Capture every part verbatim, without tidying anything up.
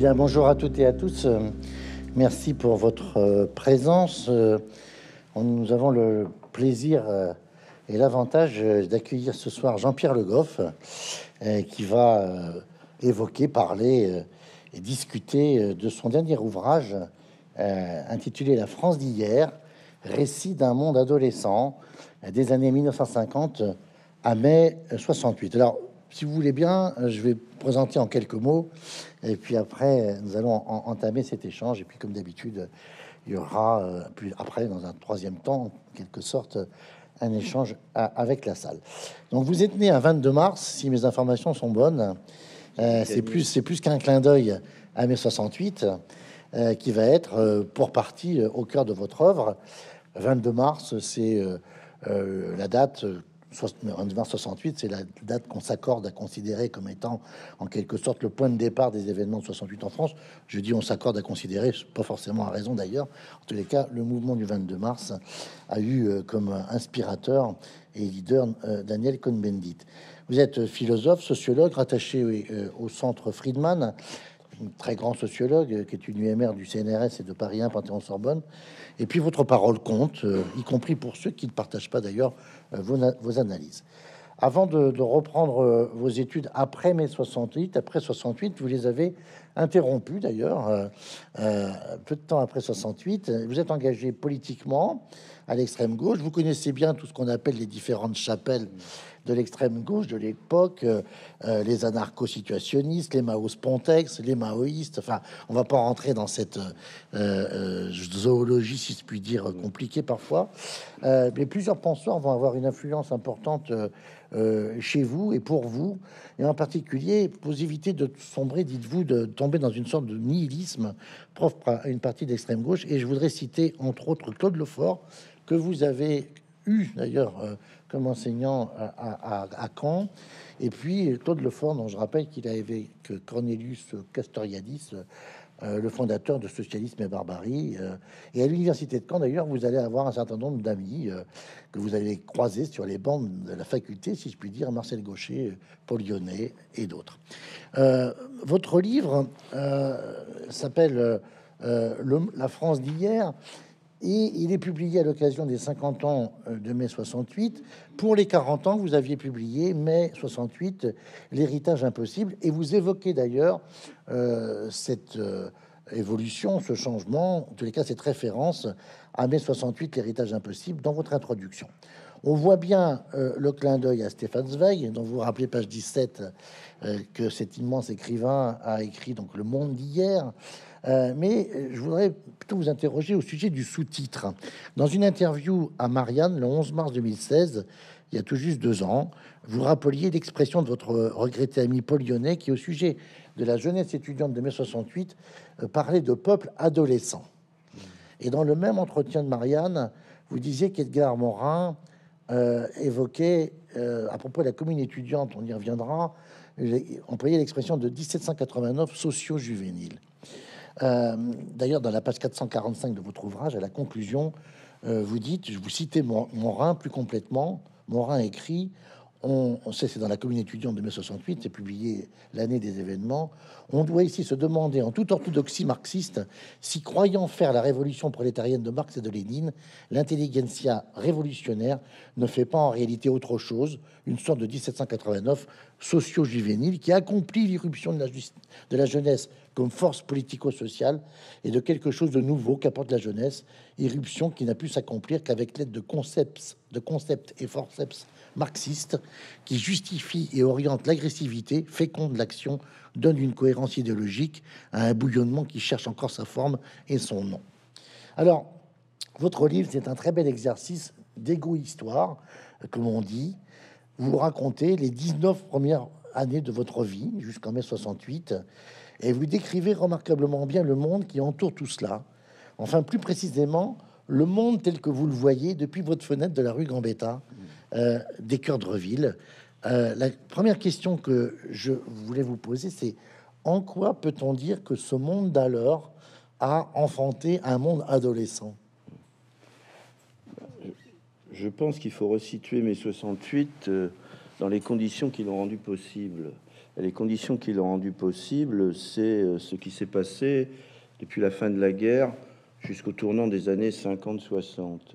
Bien, bonjour à toutes et à tous. Merci pour votre présence. Nous avons le plaisir et l'avantage d'accueillir ce soir Jean-Pierre Le Goff, qui va évoquer, parler et discuter de son dernier ouvrage intitulé « La France d'hier, récit d'un monde adolescent des années mille neuf cent cinquante à mai soixante-huit ». Alors, si vous voulez bien, je vais présenter en quelques mots, et puis après, nous allons en, entamer cet échange. Et puis, comme d'habitude, il y aura, euh, puis après, dans un troisième temps, en quelque sorte, un échange à, avec la salle. Donc, vous êtes né un vingt-deux mars, si mes informations sont bonnes. Euh, c'est plus, c'est plus qu'un clin d'œil à mai soixante-huit, euh, qui va être euh, pour partie euh, au cœur de votre œuvre. vingt-deux mars, c'est euh, euh, la date. Euh, vingt mars soixante-huit, c'est la date qu'on s'accorde à considérer comme étant en quelque sorte le point de départ des événements de soixante-huit en France. Je dis on s'accorde à considérer, pas forcément à raison d'ailleurs. En tous les cas, le mouvement du vingt-deux mars a eu comme inspirateur et leader Daniel Cohn-Bendit. Vous êtes philosophe, sociologue, rattaché au Centre Friedman, très grand sociologue qui est une U M R du C N R S et de Paris un Panthéon-Sorbonne. Et puis votre parole compte, euh, y compris pour ceux qui ne partagent pas d'ailleurs euh, vos, vos analyses. Avant de, de reprendre euh, vos études après mai soixante-huit, après soixante-huit, vous les avez interrompues d'ailleurs euh, euh, peu de temps après soixante-huit. Vous êtes engagé politiquement à l'extrême gauche. Vous connaissez bien tout ce qu'on appelle les différentes chapelles de l'extrême gauche de l'époque, euh, les anarcho-situationnistes, les Mao-Spontex, les maoïstes. Enfin, on va pas rentrer dans cette euh, euh, zoologie, si je puis dire, compliquée parfois. Euh, mais plusieurs penseurs vont avoir une influence importante euh, euh, chez vous et pour vous. Et en particulier, pour éviter de sombrer, dites-vous, de tomber dans une sorte de nihilisme propre à une partie d'extrême gauche. Et je voudrais citer, entre autres, Claude Lefort, que vous avez eu d'ailleurs euh, comme enseignant à, à, à Caen, et puis Claude Lefort, dont je rappelle qu'il a évoqué Cornelius Castoriadis, euh, le fondateur de Socialisme et Barbarie. Euh, et à l'université de Caen, d'ailleurs, vous allez avoir un certain nombre d'amis euh, que vous allez croiser sur les bancs de la faculté, si je puis dire, Marcel Gaucher, Paul Lyonnais et d'autres. Euh, votre livre euh, s'appelle euh, « La France d'hier ». Et il est publié à l'occasion des cinquante ans de mai soixante-huit. Pour les quarante ans, vous aviez publié mai soixante-huit, l'héritage impossible. Et vous évoquez d'ailleurs euh, cette euh, évolution, ce changement, en tous les cas cette référence à mai soixante-huit, l'héritage impossible, dans votre introduction. On voit bien euh, le clin d'œil à Stefan Zweig, dont vous vous rappelez, page dix-sept, euh, que cet immense écrivain a écrit donc Le Monde d'hier. Euh, mais je voudrais plutôt vous interroger au sujet du sous-titre. Dans une interview à Marianne, le onze mars deux mille seize, il y a tout juste deux ans, vous rappeliez l'expression de votre regretté ami Paul Lyonnais, qui, au sujet de la jeunesse étudiante de mai soixante-huit, euh, parlait de peuple adolescent. Et dans le même entretien de Marianne, vous disiez qu'Edgar Morin Euh, évoqué euh, à propos de la commune étudiante, on y reviendra, employait l'expression de mille sept cent quatre-vingt-neuf socio-juvénile. Euh, D'ailleurs, dans la page quatre cent quarante-cinq de votre ouvrage, à la conclusion, euh, vous dites, je vous citais Morin plus complètement, Morin écrit, on, on sait c'est dans la commune étudiante de mai soixante-huit, c'est publié l'année des événements, on doit ici se demander en toute orthodoxie marxiste si croyant faire la révolution prolétarienne de Marx et de Lénine, l'intelligentsia révolutionnaire ne fait pas en réalité autre chose, une sorte de mille sept cent quatre-vingt-neuf socio-juvénile qui accomplit l'irruption de la, de la jeunesse comme force politico-sociale et de quelque chose de nouveau qu'apporte la jeunesse, irruption qui n'a pu s'accomplir qu'avec l'aide de concepts, de concepts et forceps marxistes qui justifient et orientent l'agressivité, féconde l'action, donne une cohérence idéologique à un bouillonnement qui cherche encore sa forme et son nom. Alors, votre livre, c'est un très bel exercice d'égo-histoire, comme on dit. Vous racontez les dix-neuf premières années de votre vie jusqu'en mai soixante-huit, et vous décrivez remarquablement bien le monde qui entoure tout cela. Enfin, plus précisément, le monde tel que vous le voyez depuis votre fenêtre de la rue Gambetta, euh, des Coerdreville. Euh, la première question que je voulais vous poser, c'est en quoi peut-on dire que ce monde d'alors a enfanté un monde adolescent? Je pense qu'il faut resituer mai soixante-huit euh, dans les conditions qui l'ont rendu possible. Les conditions qui l'ont rendu possible, c'est ce qui s'est passé depuis la fin de la guerre jusqu'au tournant des années cinquante soixante.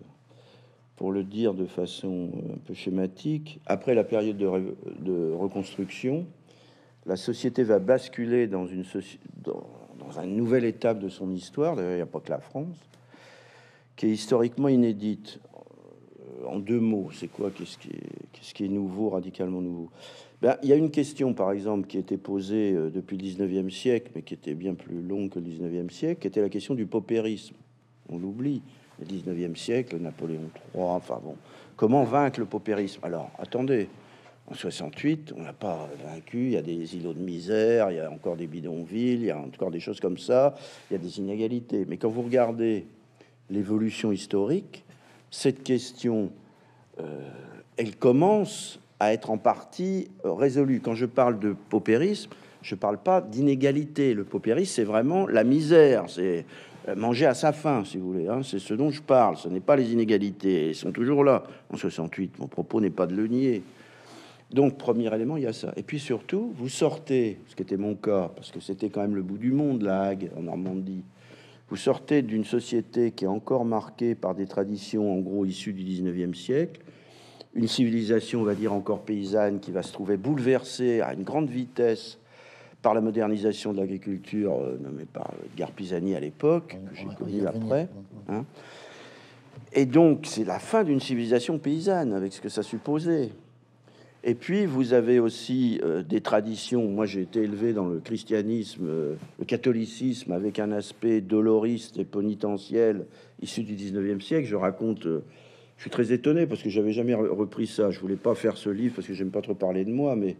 Pour le dire de façon un peu schématique, après la période de, re- de reconstruction, la société va basculer dans une, soci- dans, dans une nouvelle étape de son histoire, d'ailleurs il n'y a pas que la France, qui est historiquement inédite. En deux mots, c'est quoi, qu'est-ce qui est, qu'est-ce qui est nouveau, radicalement nouveau? Ben, il y a une question, par exemple, qui était posée depuis le dix-neuvième siècle, mais qui était bien plus longue que le dix-neuvième siècle, qui était la question du paupérisme. On l'oublie. Le dix-neuvième siècle, Napoléon trois, enfin bon. Comment vaincre le paupérisme? Alors, attendez, en soixante-huit, on n'a pas vaincu, il y a des îlots de misère, il y a encore des bidonvilles, il y a encore des choses comme ça, il y a des inégalités. Mais quand vous regardez l'évolution historique, cette question, euh, elle commence à être en partie résolue. Quand je parle de paupérisme, je ne parle pas d'inégalité. Le paupérisme, c'est vraiment la misère, c'est manger à sa faim, si vous voulez. Hein. C'est ce dont je parle, ce n'est pas les inégalités. Elles sont toujours là. En soixante-huit, mon propos n'est pas de le nier. Donc, premier élément, il y a ça. Et puis surtout, vous sortez, ce qui était mon cas, parce que c'était quand même le bout du monde, la Hague, en Normandie. Vous sortez d'une société qui est encore marquée par des traditions, en gros, issues du dix-neuvième siècle, une civilisation, on va dire, encore paysanne, qui va se trouver bouleversée à une grande vitesse par la modernisation de l'agriculture, euh, nommée par Edgar Pisani à l'époque, que j'ai connue après. Hein. Et donc, c'est la fin d'une civilisation paysanne, avec ce que ça supposait. Et puis, vous avez aussi euh, des traditions. Moi, j'ai été élevé dans le christianisme, euh, le catholicisme, avec un aspect doloriste et pénitentiel issu du dix-neuvième siècle. Je raconte... Euh, je suis très étonné, parce que j'avais jamais repris ça. Je voulais pas faire ce livre, parce que j'aime pas trop parler de moi, mais...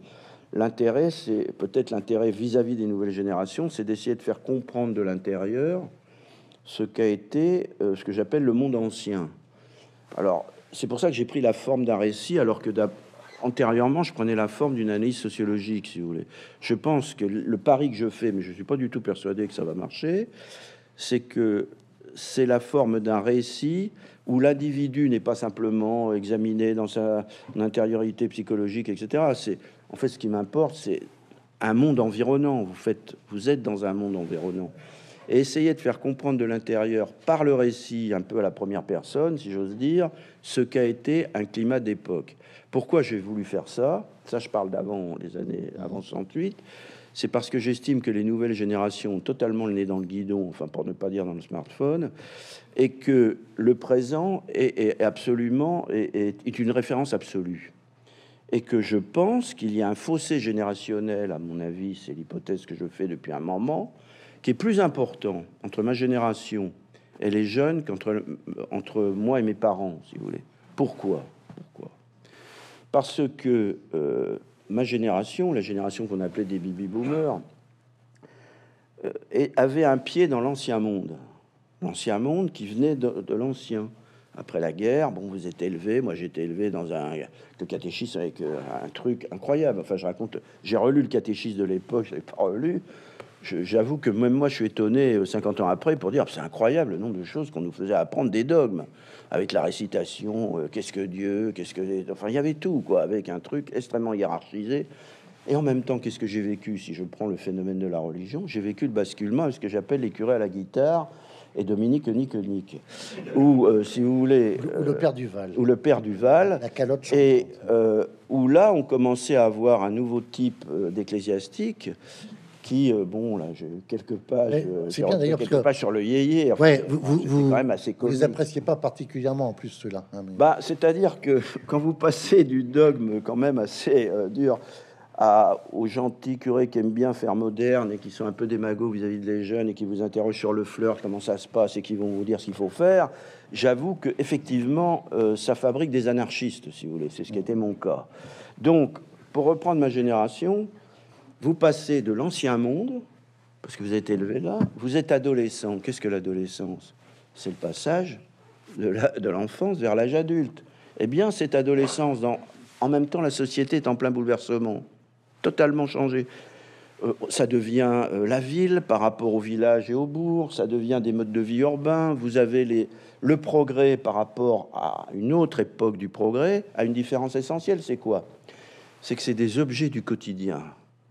L'intérêt, c'est peut-être l'intérêt vis-à-vis des nouvelles générations, c'est d'essayer de faire comprendre de l'intérieur ce qu'a été euh, ce que j'appelle le monde ancien. Alors, c'est pour ça que j'ai pris la forme d'un récit, alors que antérieurement, je prenais la forme d'une analyse sociologique, si vous voulez. Je pense que le pari que je fais, mais je ne suis pas du tout persuadé que ça va marcher, c'est que c'est la forme d'un récit où l'individu n'est pas simplement examiné dans sa intériorité psychologique, et cetera. C'est en fait, ce qui m'importe, c'est un monde environnant. Vous faites, vous êtes dans un monde environnant. Et essayez de faire comprendre de l'intérieur, par le récit, un peu à la première personne, si j'ose dire, ce qu'a été un climat d'époque. Pourquoi j'ai voulu faire ça? Ça, je parle d'avant, les années avant soixante-huit. C'est parce que j'estime que les nouvelles générations ont totalement le nez dans le guidon, enfin, pour ne pas dire dans le smartphone, et que le présent est, est absolument est, est une référence absolue. Et que je pense qu'il y a un fossé générationnel, à mon avis, c'est l'hypothèse que je fais depuis un moment, qui est plus important entre ma génération et les jeunes qu'entre entre moi et mes parents, si vous voulez. Pourquoi ? Pourquoi ? Parce que euh, ma génération, la génération qu'on appelait des baby-boomers, euh, avait un pied dans l'ancien monde. L'ancien monde qui venait de, de l'ancien. Après la guerre, bon, vous êtes élevé. Moi, j'ai été élevé dans un le catéchisme avec un truc incroyable. Enfin, je raconte, j'ai relu le catéchisme de l'époque, je l'avais pas relu. Je, j'avoue que même moi, je suis étonné cinquante ans après pour dire c'est incroyable le nombre de choses qu'on nous faisait apprendre des dogmes avec la récitation. Euh, qu'est-ce que Dieu? Qu'est-ce que enfin, il y avait tout quoi, avec un truc extrêmement hiérarchisé. Et en même temps, qu'est-ce que j'ai vécu? Si je prends le phénomène de la religion, j'ai vécu le basculement avec ce que j'appelle les curés à la guitare. Et Dominique Nick-Nick, ou euh, si vous voulez, euh, ou le père Duval, ou le père Duval, la calotte, et euh, où là on commençait à avoir un nouveau type euh, d'ecclésiastique qui, euh, bon, là j'ai quelques pages, c'est bien d'ailleurs, quelques pages sur le yéyé, enfin, ouais, vous, vous, vous, quand même assez connu. Vous les appréciez pas particulièrement en plus, ceux-là, hein, mais... bah, c'est-à-dire que quand vous passez du dogme, quand même assez euh, dur. À, aux gentils curés qui aiment bien faire moderne et qui sont un peu démagogues vis-à-vis des jeunes et qui vous interrogent sur le flirt, comment ça se passe, et qui vont vous dire ce qu'il faut faire, j'avoue que effectivement, euh, ça fabrique des anarchistes, si vous voulez. C'est ce qui était mon cas. Donc, pour reprendre ma génération, vous passez de l'ancien monde, parce que vous êtes élevé là, vous êtes adolescent. Qu'est-ce que l'adolescence? C'est le passage de, la, de l'enfance vers l'âge adulte. Eh bien, cette adolescence, dans, en même temps, la société est en plein bouleversement. Totalement changé. Euh, ça devient euh, la ville par rapport au village et au bourg, ça devient des modes de vie urbains, vous avez les, le progrès par rapport à une autre époque du progrès, à une différence essentielle, c'est quoi? C'est que c'est des objets du quotidien.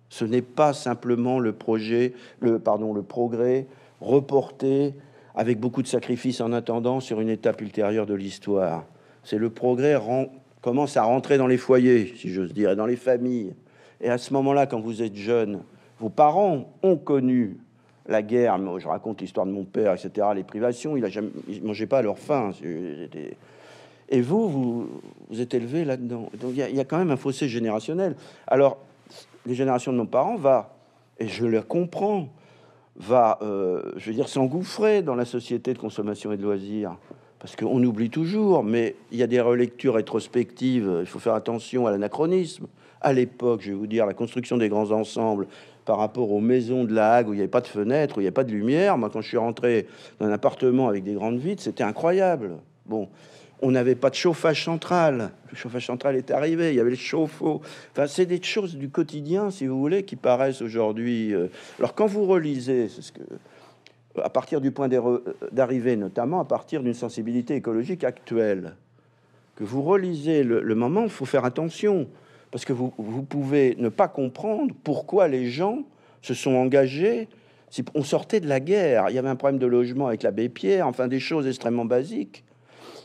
Ce n'est pas simplement le projet, le, pardon, le progrès reporté avec beaucoup de sacrifices en attendant sur une étape ultérieure de l'histoire. C'est le progrès ren- commence à rentrer dans les foyers, si j'ose dire, et dans les familles. Et à ce moment-là, quand vous êtes jeune, vos parents ont connu la guerre. Moi, je raconte l'histoire de mon père, et cetera. Les privations, il a jamais, il mangeait pas à leur faim. Et vous, vous, vous êtes élevé là-dedans. Donc il y, y a quand même un fossé générationnel. Alors, les générations de nos parents va, et je le comprends, va, euh, je veux dire, s'engouffrer dans la société de consommation et de loisirs. Parce qu'on oublie toujours, mais il y a des relectures rétrospectives. Il faut faire attention à l'anachronisme. À l'époque, je vais vous dire, la construction des grands ensembles par rapport aux maisons de la Hague où il n'y avait pas de fenêtres, où il n'y avait pas de lumière. Moi, quand je suis rentré dans un appartement avec des grandes vitres, c'était incroyable. Bon, on n'avait pas de chauffage central. Le chauffage central est arrivé. Il y avait le chauffe-eau. Enfin, c'est des choses du quotidien, si vous voulez, qui paraissent aujourd'hui. Alors, quand vous relisez, c'est ce que, à partir du point d'arrivée, notamment à partir d'une sensibilité écologique actuelle, que vous relisez le, le moment, il faut faire attention. Parce que vous, vous pouvez ne pas comprendre pourquoi les gens se sont engagés. On sortait de la guerre. Il y avait un problème de logement avec l'abbé Pierre. Enfin, des choses extrêmement basiques.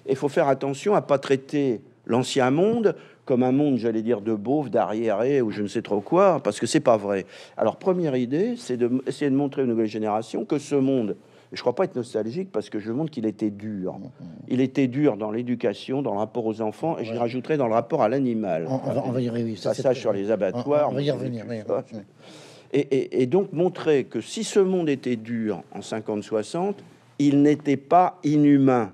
Il faut faire attention à pas traiter l'ancien monde comme un monde, j'allais dire, de beauf, d'arriéré ou je ne sais trop quoi, parce que c'est pas vrai. Alors, première idée, c'est d'essayer de, de montrer aux nouvelles générations que ce monde, je crois pas être nostalgique parce que je montre qu'il était dur. Il était dur dans l'éducation, dans le rapport aux enfants, et ouais. Je rajouterai dans le rapport à l'animal. On, on, on va y revenir. Passage sur les abattoirs. On, on va y revenir. Et, et, et donc montrer que si ce monde était dur en cinquante soixante, il n'était pas inhumain.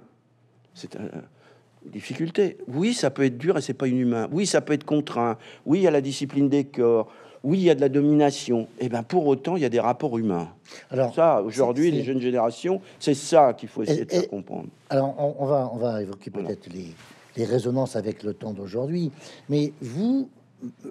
C'est une difficulté. Oui, ça peut être dur et c'est pas inhumain. Oui, ça peut être contraint. Oui, il y a la discipline des corps. Oui, il y a de la domination. Et bien, pour autant, il y a des rapports humains. Alors, ça, aujourd'hui, les jeunes générations, c'est ça qu'il faut essayer et, de faire et... comprendre. Alors, on, on, va, on va évoquer peut-être voilà. les, les résonances avec le temps d'aujourd'hui. Mais vous,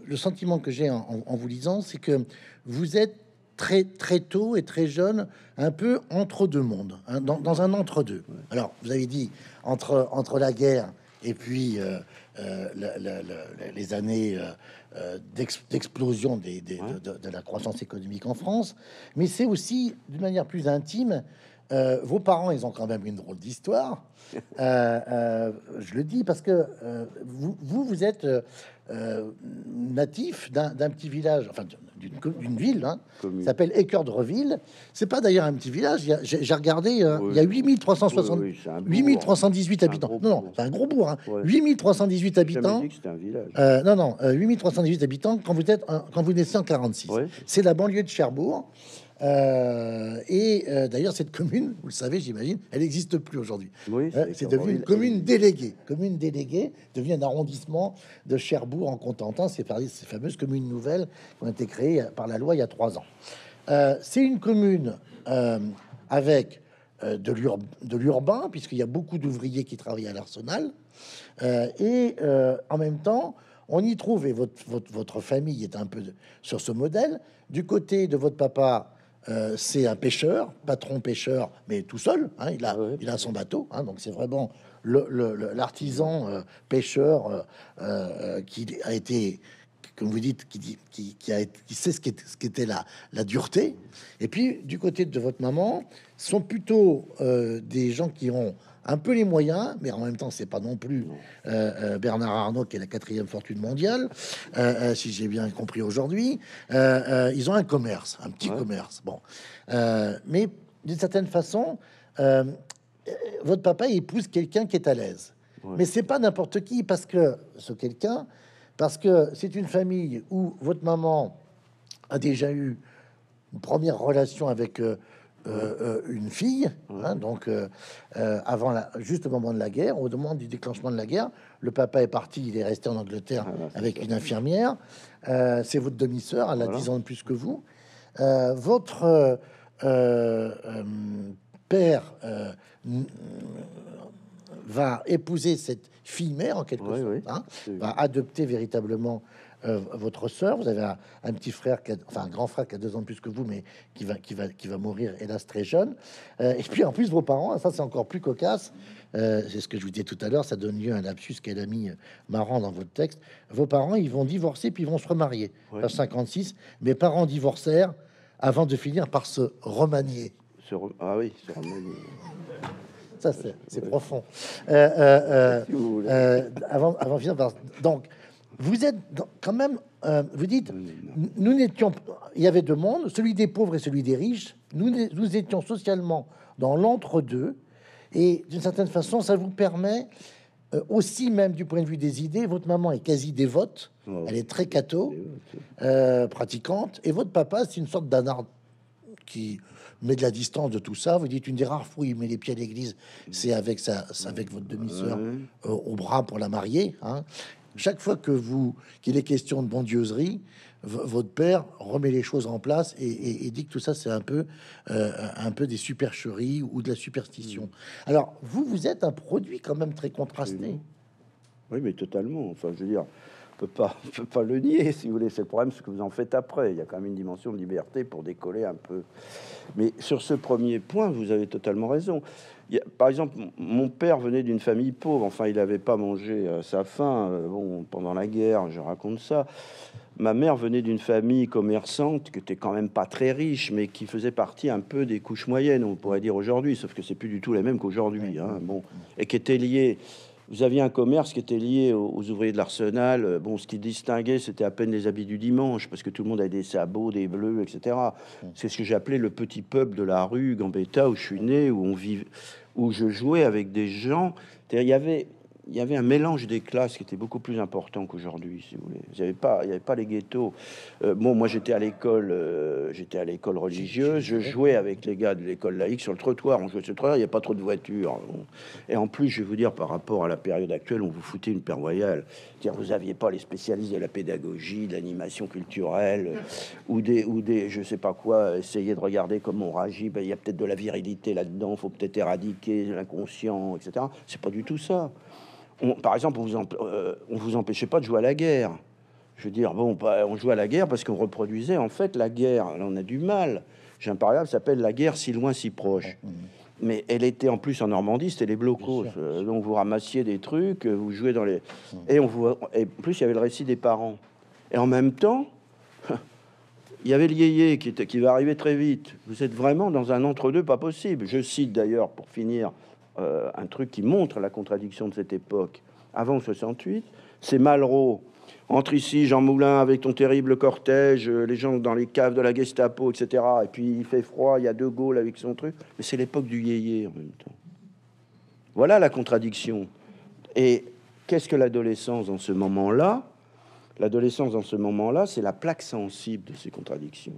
le sentiment que j'ai en, en, en vous lisant, c'est que vous êtes très très tôt et très jeune, un peu entre deux mondes, hein, dans, dans un entre-deux. Ouais. Alors, vous avez dit entre entre la guerre et puis euh, euh, la, la, la, les années euh, d'explosion des, des, ouais. de, de, de la croissance économique en France, mais c'est aussi d'une manière plus intime. Euh, vos parents, ils ont quand même une drôle d'histoire. Euh, euh, je le dis parce que euh, vous, vous, vous êtes euh, natif d'un petit village, enfin d'une ville, hein, s'appelle Équeurdreville. C'est pas d'ailleurs un petit village. J'ai regardé, euh, oui. Il y a huit mille trois cent soixante, oui, oui, huit mille trois cent dix-huit habitants. Non, non, c'est un gros bourg. Hein. Ouais. huit mille trois cent dix-huit habitants. Euh, non, non, euh, huit mille trois cent dix-huit habitants quand vous êtes euh, quand vous naissez en quarante-six. Ouais. C'est la banlieue de Cherbourg. Euh, et euh, d'ailleurs, cette commune, vous le savez, j'imagine, elle n'existe plus aujourd'hui. Oui, euh, c'est devenu une commune déléguée. Commune déléguée devient un arrondissement de Cherbourg en contentant ces, ces fameuses communes nouvelles qui ont été créées par la loi il y a trois ans. Euh, c'est une commune euh, avec euh, de l'urbain, puisqu'il y a beaucoup d'ouvriers qui travaillent à l'arsenal, euh, et euh, en même temps. On y trouve, et votre, votre, votre famille est un peu de, sur ce modèle. Du côté de votre papa, euh, c'est un pêcheur, patron pêcheur, mais tout seul. Hein, il, a, oui. il a son bateau, hein, donc c'est vraiment l'artisan euh, pêcheur euh, euh, qui a été, comme vous dites, qui, dit, qui, qui, a, qui sait ce qu'était ce qu'était la, la dureté. Et puis, du côté de votre maman, sont plutôt euh, des gens qui ont un peu les moyens, mais en même temps, c'est pas non plus euh, euh, Bernard Arnault qui est la quatrième fortune mondiale, euh, euh, si j'ai bien compris aujourd'hui. Euh, euh, ils ont un commerce, un petit ouais. commerce. Bon, euh, mais d'une certaine façon, euh, votre papa épouse quelqu'un qui est à l'aise, ouais. mais c'est pas n'importe qui parce que ce quelqu'un, parce que c'est une famille où votre maman a déjà eu une première relation avec. Euh, Euh, euh, une fille, hein, donc euh, euh, avant la, juste au moment de la guerre, au moment du déclenchement de la guerre, le papa est parti, il est resté en Angleterre ah, là, avec une infirmière. Euh, c'est votre demi-sœur, elle a voilà. dix ans de plus que vous. Euh, votre euh, euh, père euh, va épouser cette fille-mère, en quelque oui, sorte, oui, hein, va adopter véritablement euh, votre soeur. Vous avez un, un petit frère, qui a, enfin un grand frère qui a deux ans de plus que vous, mais qui va, qui va, qui va mourir, hélas, très jeune. Euh, et puis, en plus, vos parents, ça, c'est encore plus cocasse. Euh, c'est ce que je vous disais tout à l'heure, ça donne lieu à un lapsus qu'elle a mis marrant dans votre texte. Vos parents, ils vont divorcer, puis ils vont se remarier. Oui. Page cinquante-six, mes parents divorcèrent avant de finir par se remanier. Se re... Ah oui, se remanier. Ça, c'est ouais. profond. Euh, euh, euh, si vous euh, avant, avant de finir, par... donc, vous êtes dans, quand même, euh, vous dites, non. nous n'étions, il y avait deux mondes, celui des pauvres et celui des riches. Nous, nous étions socialement dans l'entre-deux. Et d'une certaine façon, ça vous permet euh, aussi, même du point de vue des idées, votre maman est quasi dévote, oh. elle est très catho, euh, pratiquante, et votre papa, c'est une sorte d'anard qui met de la distance de tout ça. Vous dites, une des rares fois où il met les pieds à l'église, c'est avec, sa, avec votre demi-sœur euh, au bras pour la marier. Hein. Chaque fois que vous qu'il est question de bondieuserie, votre père remet les choses en place et, et, et dit que tout ça, c'est un peu euh, un peu des supercheries ou de la superstition. Alors, vous, vous êtes un produit quand même très contrasté. Oui, mais totalement. Enfin, je veux dire, on peut pas, on peut pas le nier, si vous voulez. C'est le problème, ce que vous en faites après. Il y a quand même une dimension de liberté pour décoller un peu. Mais sur ce premier point, vous avez totalement raison. Il y a, par exemple, mon père venait d'une famille pauvre. Enfin, il n'avait pas mangé à sa faim euh, bon, pendant la guerre, je raconte ça. Ma mère venait d'une famille commerçante qui était quand même pas très riche, mais qui faisait partie un peu des couches moyennes, on pourrait dire aujourd'hui, sauf que c'est plus du tout la même qu'aujourd'hui. Hein, bon, et qui était liée. Vous aviez un commerce qui était lié aux, aux ouvriers de l'arsenal. Bon, ce qui distinguait, c'était à peine les habits du dimanche, parce que tout le monde avait des sabots, des bleus, et cetera. C'est ce que j'appelais le petit peuple de la rue Gambetta, où je suis né, où on vivait, où je jouais avec des gens. Il y avait, il y avait un mélange des classes qui était beaucoup plus important qu'aujourd'hui, si vous voulez. Il n'y avait pas, il n'y avait pas les ghettos. Euh, bon, moi, j'étais à l'école, euh, j'étais à l'école religieuse. Je jouais avec les gars de l'école laïque sur le trottoir. On jouait sur le trottoir. Il n'y a pas trop de voitures. Bon. Et en plus, je vais vous dire, par rapport à la période actuelle, on vous foutait une paire royale. C'est-à-dire, vous n'aviez pas les spécialistes de la pédagogie, de l'animation culturelle, ou des, ou des, je sais pas quoi. Essayer de regarder comment on réagit. Ben, il y a peut-être de la virilité là-dedans. Faut peut-être éradiquer l'inconscient, et cetera. C'est pas du tout ça. On, par exemple, on vous, euh, on vous empêchait pas de jouer à la guerre. Je veux dire, bon, on jouait à la guerre parce qu'on reproduisait en fait la guerre. Là, on a du mal. J'ai un paragraphe qui s'appelle La guerre si loin, si proche. Mmh. Mais elle était en plus en Normandie, c'était les blocos. Euh, donc vous ramassiez des trucs, vous jouez dans les. Mmh. Et on vous. Et plus, il y avait le récit des parents. Et en même temps, il y avait le yéyé qui, était, qui va arriver très vite. Vous êtes vraiment dans un entre-deux pas possible. Je cite d'ailleurs pour finir. Euh, un truc qui montre la contradiction de cette époque. Avant soixante-huit, c'est Malraux. Entre ici, Jean Moulin, avec ton terrible cortège, euh, les gens dans les caves de la Gestapo, et cetera. Et puis, il fait froid, il y a De Gaulle avec son truc. Mais c'est l'époque du yéyé en même temps. Voilà la contradiction. Et qu'est-ce que l'adolescence dans ce moment-là? L'adolescence dans ce moment-là, c'est la plaque sensible de ces contradictions.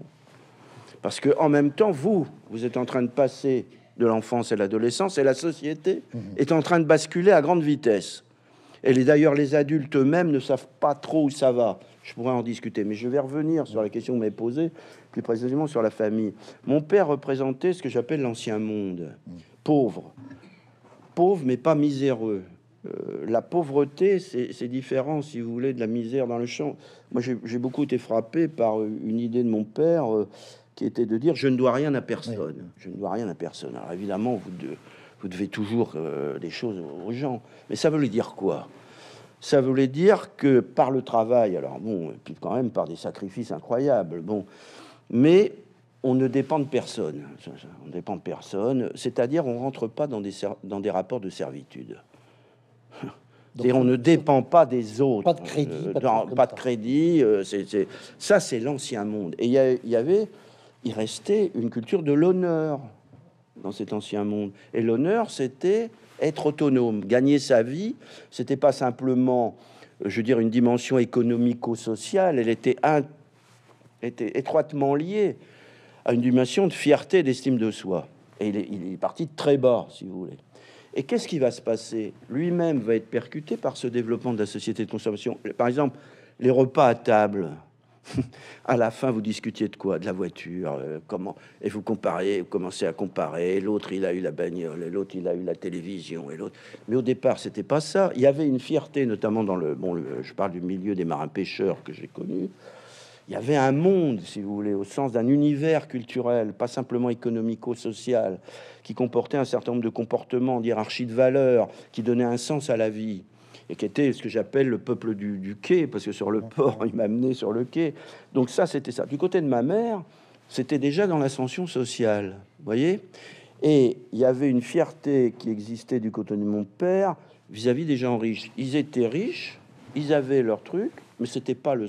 Parce que en même temps, vous, vous êtes en train de passer de l'enfance et l'adolescence, et la société mmh. est en train de basculer à grande vitesse. Et d'ailleurs, les adultes eux-mêmes ne savent pas trop où ça va. Je pourrais en discuter, mais je vais revenir mmh. sur la question que vous m'avez posée, plus précisément sur la famille. Mon père représentait ce que j'appelle l'ancien monde. Mmh. Pauvre. Pauvre, mais pas miséreux. Euh, la pauvreté, c'est différent, si vous voulez, de la misère dans le champ. Moi, j'ai beaucoup été frappé par une idée de mon père... Euh, qui était de dire je ne dois rien à personne, oui. je ne dois rien à personne. Alors évidemment, vous, de, vous devez toujours euh, des choses aux gens, mais ça voulait dire quoi? Ça voulait dire que par le travail, alors bon, et puis quand même par des sacrifices incroyables, bon, mais on ne dépend de personne, on dépend de personne, c'est-à-dire on rentre pas dans des, dans des rapports de servitude. Et on ne dépend pas des autres. Pas de crédit, pas de, non, pas de crédit. Euh, c'est, ça, c'est l'ancien monde. Et il y, y avait... Il restait une culture de l'honneur dans cet ancien monde. Et l'honneur, c'était être autonome, gagner sa vie. C'était pas simplement, je veux dire, une dimension économico-sociale. Elle était, un, était étroitement liée à une dimension de fierté, d'estime de soi. Et il est, il est parti de très bas, si vous voulez. Et qu'est-ce qui va se passer? Lui-même va être percuté par ce développement de la société de consommation. Par exemple, les repas à table... À la fin, vous discutiez de quoi? De la voiture, euh, comment? Et vous compariez, vous commencez à comparer. L'autre, il a eu la bagnole, et l'autre, il a eu la télévision, et l'autre. Mais au départ, c'était pas ça. Il y avait une fierté, notamment dans le. Bon, le, je parle du milieu des marins pêcheurs que j'ai connu. Il y avait un monde, si vous voulez, au sens d'un univers culturel, pas simplement économico-social, qui comportait un certain nombre de comportements, d'hierarchie de valeurs, qui donnait un sens à la vie. Et qui était ce que j'appelle le peuple du, du quai, parce que sur le port, il m'a amené sur le quai. Donc ça, c'était ça. Du côté de ma mère, c'était déjà dans l'ascension sociale, vous voyez. Et il y avait une fierté qui existait du côté de mon père vis-à-vis des gens riches. Ils étaient riches, ils avaient leur truc, mais c'était pas le...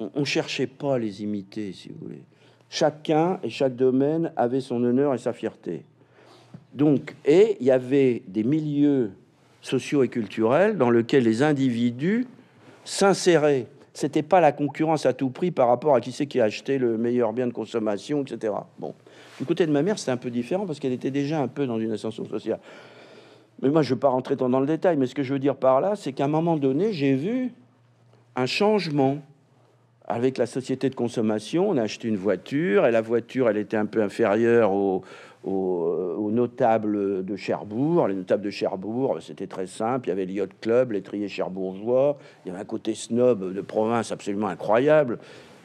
On, on cherchait pas à les imiter, si vous voulez. Chacun et chaque domaine avait son honneur et sa fierté. Donc, et il y avait des milieux sociaux et culturels dans lequel les individus s'inséraient. C'était pas la concurrence à tout prix par rapport à qui c'est qui a acheté le meilleur bien de consommation, et cetera. Bon, du côté de ma mère, c'était un peu différent parce qu'elle était déjà un peu dans une ascension sociale. Mais moi, je veux pas rentrer dans, dans le détail, mais ce que je veux dire par là, c'est qu'à un moment donné, j'ai vu un changement. Avec la société de consommation, on a acheté une voiture, et la voiture, elle était un peu inférieure aux, aux, aux notables de Cherbourg. Les notables de Cherbourg, c'était très simple. Il y avait le yacht club, l'étrier cherbourgeois. Il y avait un côté snob de province absolument incroyable.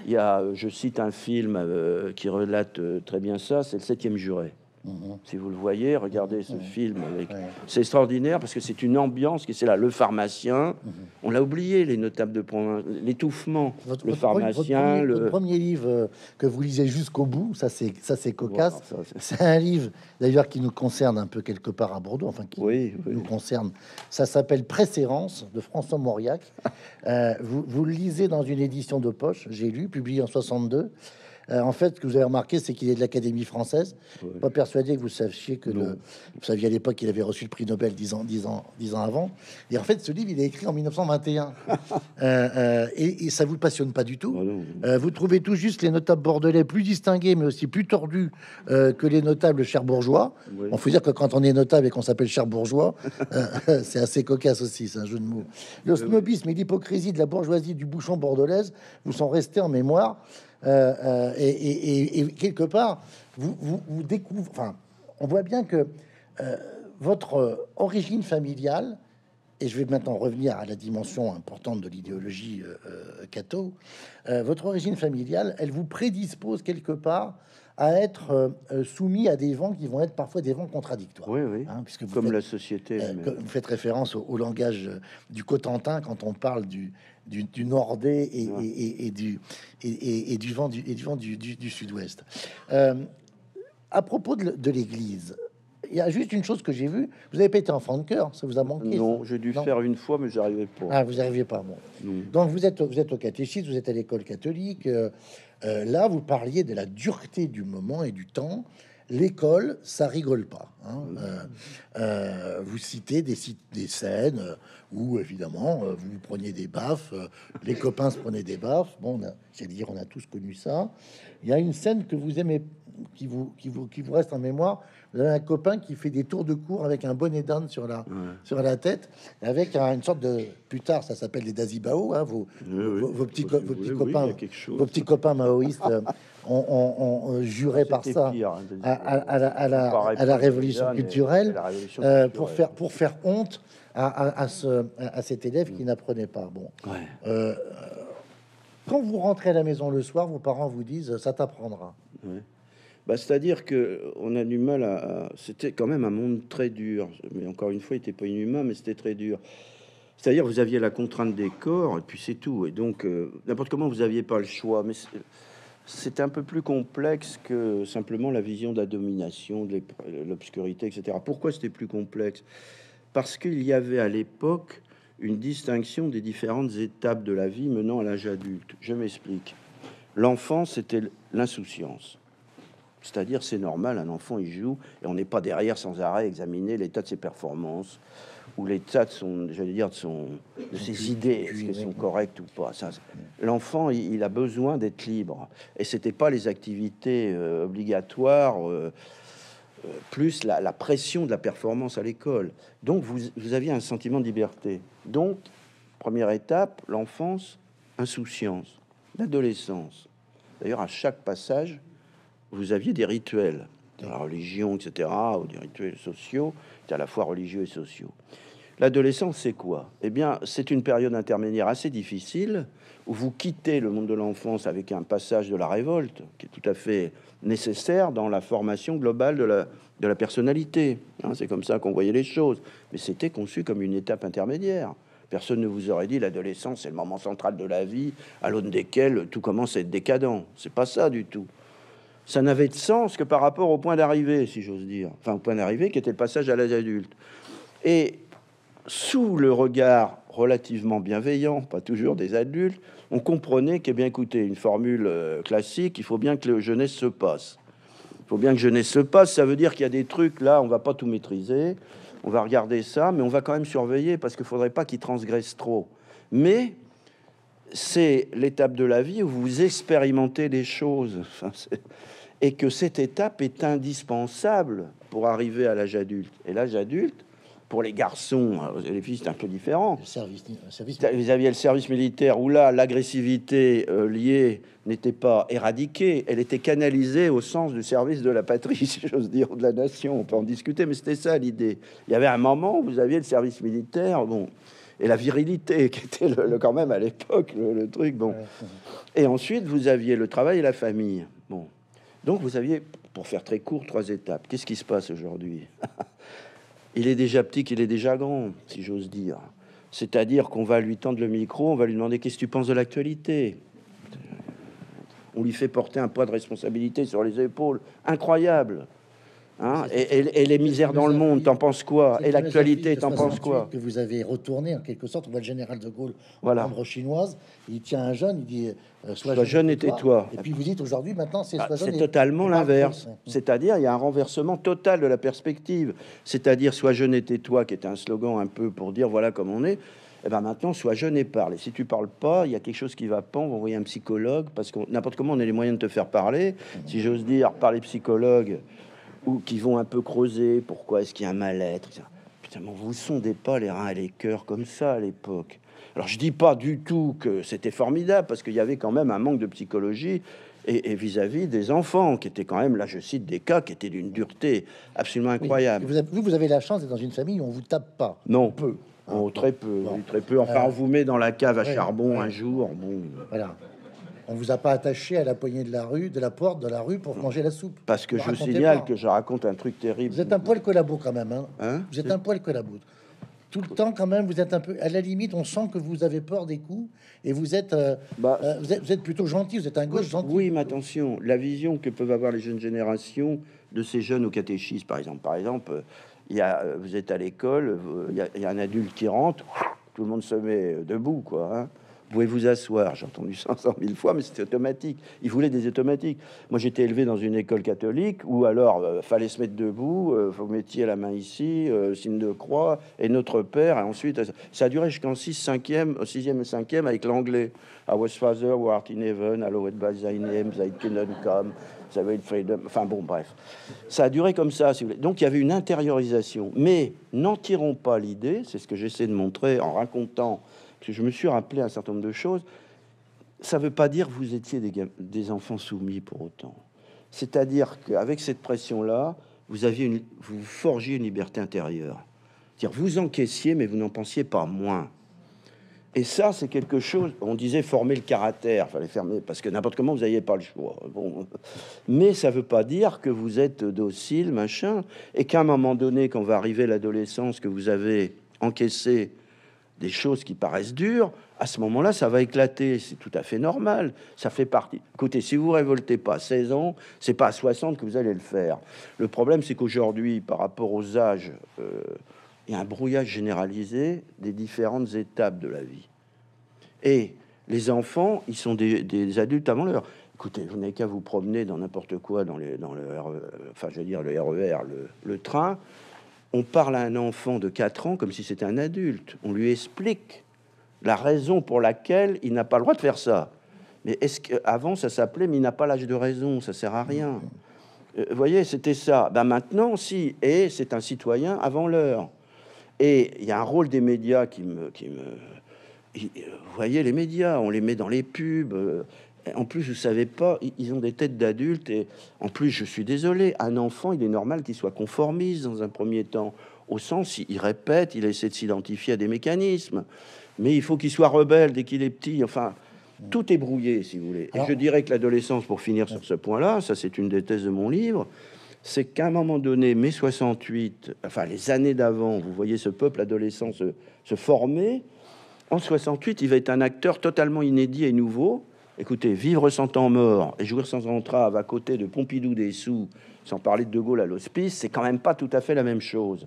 Il y a, je cite un film euh, qui relate euh, très bien ça, c'est Le Septième Juré. Mm-hmm. Si vous le voyez, regardez ce mm-hmm. film. Avec... Mm-hmm. C'est extraordinaire parce que c'est une ambiance qui c'est là. Le pharmacien, mm-hmm. on l'a oublié, les notables de province, l'étouffement, votre, le votre pharmacien. Premier, votre, le... Votre premier livre que vous lisez jusqu'au bout, ça c'est ça c'est cocasse. Voilà, ça, c'est... c'est un livre d'ailleurs qui nous concerne un peu quelque part à Bordeaux, enfin qui oui, oui. nous concerne. Ça s'appelle Préférence de François Mauriac. euh, vous, vous le lisez dans une édition de poche. J'ai lu, publié en soixante-deux. Euh, en fait, ce que vous avez remarqué, c'est qu'il est de l'Académie française. Ouais. Pas persuadé que vous sachiez que le, vous saviez à l'époque qu'il avait reçu le prix Nobel dix ans, dix ans, dix ans avant. Et en fait, ce livre, il est écrit en mille neuf cent vingt et un. euh, euh, et, et ça vous passionne pas du tout. Oh euh, vous trouvez tout juste les notables bordelais plus distingués, mais aussi plus tordus euh, que les notables cherbourgeois. Ouais. On faut dire que quand on est notable et qu'on s'appelle cherbourgeois, euh, c'est assez cocasse aussi. C'est un jeu de mots. Le snobisme et l'hypocrisie de la bourgeoisie du bouchon bordelaise vous sont restés en mémoire. Euh, euh, et, et, et quelque part, vous, vous, vous découvrez. Enfin, on voit bien que euh, votre origine familiale, et je vais maintenant revenir à la dimension importante de l'idéologie euh, catho, euh, votre origine familiale, elle vous prédispose quelque part à être euh, soumis à des vents qui vont être parfois des vents contradictoires. Oui, oui. Hein, puisque vous comme faites, la société. Euh, mais... Vous faites référence au, au langage du Cotentin quand on parle du. Du, du nordais et, ouais. et, et, et du et, et, et du vent du et du vent du, du, du sud-ouest. Euh, à propos de, de l'église, il y a juste une chose que j'ai vue. Vous avez pas été enfant de cœur, ça vous a manqué? Non, j'ai dû non. faire une fois, mais j'arrivais pas. Ah, vous arriviez pas, bon. Non. Donc vous êtes vous êtes au catéchisme, vous êtes à l'école catholique. Euh, euh, là, vous parliez de la dureté du moment et du temps. L'école, ça rigole pas. Hein. Euh, euh, vous citez des, des scènes où, évidemment, vous preniez des baffes, les copains se prenaient des baffes. Bon, c'est dire, on a tous connu ça. Il y a une scène que vous aimez, qui vous, qui vous, qui vous reste en mémoire. Vous avez un copain qui fait des tours de cours avec un bonnet d'âne sur la, ouais. sur la tête, avec un, une sorte de... Plus tard, ça s'appelle les Dazibao, hein, vos, oui, vos, vos, vos petits, co- vos petits voulez, copains, oui, vos petits copains maoïstes ont on, on, on juré par ça pire, hein, à, à, à la, à la, à la révolution culturelle, la révolution culturelle euh, pour, faire, pour faire honte à, à, à, ce, à cet élève mmh. qui n'apprenait pas. Bon. Ouais. Euh, quand vous rentrez à la maison le soir, vos parents vous disent « ça t'apprendra ouais. ». Bah, c'est-à-dire que on a du mal à, à... C'était quand même un monde très dur. Mais encore une fois, il n'était pas inhumain, mais c'était très dur. C'est-à-dire vous aviez la contrainte des corps, et puis c'est tout. Et donc, euh, n'importe comment, vous n'aviez pas le choix. Mais c'était un peu plus complexe que simplement la vision de la domination, de l'obscurité, et cetera. Pourquoi c'était plus complexe? Parce qu'il y avait à l'époque une distinction des différentes étapes de la vie menant à l'âge adulte. Je m'explique. L'enfance, c'était l'insouciance. C'est-à-dire, c'est normal, un enfant, il joue, et on n'est pas derrière sans arrêt examiner l'état de ses performances, ou l'état de son, j'allais dire, de, son, de ses idées, est-ce qu'elles sont correctes ou pas. Ça, l'enfant, il, il a besoin d'être libre. Et ce n'était pas les activités euh, obligatoires, euh, euh, plus la, la pression de la performance à l'école. Donc, vous, vous aviez un sentiment de liberté. Donc, première étape, l'enfance, insouciance. l'adolescence. D'ailleurs, à chaque passage, vous aviez des rituels dans la religion, et cetera, ou des rituels sociaux, à la fois religieux et sociaux. L'adolescence, c'est quoi? Eh bien, c'est une période intermédiaire assez difficile où vous quittez le monde de l'enfance avec un passage de la révolte qui est tout à fait nécessaire dans la formation globale de la, de la personnalité. Hein, c'est comme ça qu'on voyait les choses. Mais c'était conçu comme une étape intermédiaire. Personne ne vous aurait dit l'adolescence, c'est le moment central de la vie à l'aune desquels tout commence à être décadent. C'est pas ça du tout. Ça n'avait de sens que par rapport au point d'arrivée, si j'ose dire. Enfin, au point d'arrivée qui était le passage à l'âge adulte. Et sous le regard relativement bienveillant, pas toujours des adultes, on comprenait qu'est bien écoutez, une formule classique, il faut bien que le jeunesse se passe. Il faut bien que jeunesse se passe, ça veut dire qu'il y a des trucs, là, on va pas tout maîtriser, on va regarder ça, mais on va quand même surveiller parce qu'il faudrait pas qu'ils transgressent trop. Mais c'est l'étape de la vie où vous expérimentez des choses. Enfin, et que cette étape est indispensable pour arriver à l'âge adulte. Et l'âge adulte, pour les garçons, les filles, c'est un peu différent. Le service, le service... Vous aviez le service militaire où là, l'agressivité euh, liée n'était pas éradiquée, elle était canalisée au sens du service de la patrie, si j'ose dire, de la nation. On peut en discuter, mais c'était ça l'idée. Il y avait un moment où vous aviez le service militaire, bon, et la virilité qui était le, le, quand même à l'époque le, le truc, bon. Et ensuite, vous aviez le travail et la famille, bon. Donc, vous aviez, pour faire très court, trois étapes. Qu'est-ce qui se passe aujourd'hui? Il est déjà petit qu'il est déjà grand, si j'ose dire. C'est-à-dire qu'on va lui tendre le micro, on va lui demander « Qu'est-ce que tu penses de l'actualité ?» On lui fait porter un poids de responsabilité sur les épaules. Incroyable. Hein, et, et, et les misères dans le monde, t'en penses quoi? Et l'actualité, t'en penses quoi? Que vous avez retourné en quelque sorte. On voit le général de Gaulle en chambre chinoise. Il tient un jeune, il dit euh, sois, sois jeune et tais-toi. Et puis vous dites aujourd'hui, maintenant, c'est ah, totalement l'inverse. C'est-à-dire, il y a un renversement total de la perspective. C'est-à-dire, sois jeune et tais-toi, qui est un slogan un peu pour dire voilà comme on est. Et ben maintenant, sois jeune et parle. Et si tu parles pas, il y a quelque chose qui va pas. On va envoyer un psychologue parce qu'on n'importe comment on a les moyens de te faire parler. Si j'ose dire, par les psychologues. Ou qui vont un peu creuser, pourquoi est-ce qu'il y a un mal-être? Putain, mais vous sondez pas les reins et les cœurs comme ça à l'époque. Alors je dis pas du tout que c'était formidable, parce qu'il y avait quand même un manque de psychologie et vis-à-vis -vis des enfants, qui étaient quand même, là je cite des cas qui étaient d'une dureté absolument incroyable. Oui. Vous, vous avez la chance d'être dans une famille où on vous tape pas. Non, peu. Oh, très peu, oui, très peu. Enfin, euh, on vous met dans la cave à ouais, charbon ouais. un jour. Bon. Voilà. On vous a pas attaché à la poignée de la rue, de la porte de la rue pour manger la soupe. Parce que je vous signale pas. que je raconte un truc terrible. Vous êtes un poil collabo quand même. Hein, hein vous êtes un poil collabo. Tout le temps quand même, vous êtes un peu... À la limite, on sent que vous avez peur des coups et vous êtes, euh, bah, euh, vous êtes, vous êtes plutôt gentil, vous êtes un gauche gentil. Oui, mais attention, la vision que peuvent avoir les jeunes générations de ces jeunes au catéchisme, par exemple. Par exemple, y a, vous êtes à l'école, il y, y a un adulte qui rentre, tout le monde se met debout, quoi. Hein. Vous pouvez vous asseoir. J'ai entendu cinq cent mille fois, mais c'était automatique. Ils voulaient des automatiques. Moi, j'étais élevé dans une école catholique où alors euh, fallait se mettre debout, euh, vous mettiez la main ici, euh, signe de croix, et notre père. Et ensuite, ça a duré jusqu'en sixième, sixième et cinquième avec l'anglais. Our Father who art in heaven, hallowed be thy name, thy kingdom come, thy will be freedom. Enfin bon, bref. Ça a duré comme ça, si vous voulez. Donc, il y avait une intériorisation. Mais n'en tirons pas l'idée, c'est ce que j'essaie de montrer en racontant. Je me suis rappelé un certain nombre de choses. Ça ne veut pas dire que vous étiez des, des enfants soumis pour autant. C'est-à-dire qu'avec cette pression-là, vous aviez une, vous forgiez une liberté intérieure. C'est-à-dire vous encaissiez, mais vous n'en pensiez pas moins. Et ça, c'est quelque chose. On disait former le caractère, fallait fermer, parce que n'importe comment vous n'aviez pas le choix. Bon. Mais ça ne veut pas dire que vous êtes docile, machin, et qu'à un moment donné, quand va arriver l'adolescence, que vous avez encaissé des choses qui paraissent dures, à ce moment-là, ça va éclater. C'est tout à fait normal. Ça fait partie. Écoutez, si vous révoltez pas à seize ans, c'est pas à soixante que vous allez le faire. Le problème, c'est qu'aujourd'hui, par rapport aux âges, euh, il y a un brouillage généralisé des différentes étapes de la vie. Et les enfants, ils sont des, des adultes avant l'heure. Écoutez, vous n'avez qu'à vous promener dans n'importe quoi, dans, les, dans le, enfin, je veux dire, le R E R, le, le train. On parle à un enfant de quatre ans comme si c'était un adulte. On lui explique la raison pour laquelle il n'a pas le droit de faire ça. Mais est-ce qu'avant, ça s'appelait « mais il n'a pas l'âge de raison », ça sert à rien. Euh, vous voyez, c'était ça. Ben maintenant, si. Et c'est un citoyen avant l'heure. Et il y a un rôle des médias qui me, qui me, Vous voyez, les médias, on les met dans les pubs. En plus, vous savez pas, ils ont des têtes d'adultes. Et en plus, je suis désolé, un enfant, il est normal qu'il soit conformiste dans un premier temps. Au sens, il répète, il essaie de s'identifier à des mécanismes. Mais il faut qu'il soit rebelle dès qu'il est petit. Enfin, tout est brouillé, si vous voulez. Et Alors, je dirais que l'adolescence, pour finir sur ce point-là, ça c'est une des thèses de mon livre, c'est qu'à un moment donné, mai soixante-huit, enfin les années d'avant, vous voyez ce peuple adolescent se, se former. En soixante-huit, il va être un acteur totalement inédit et nouveau. Écoutez, vivre sans temps mort et jouir sans entrave à côté de Pompidou des Sous, sans parler de De Gaulle à l'hospice, c'est quand même pas tout à fait la même chose.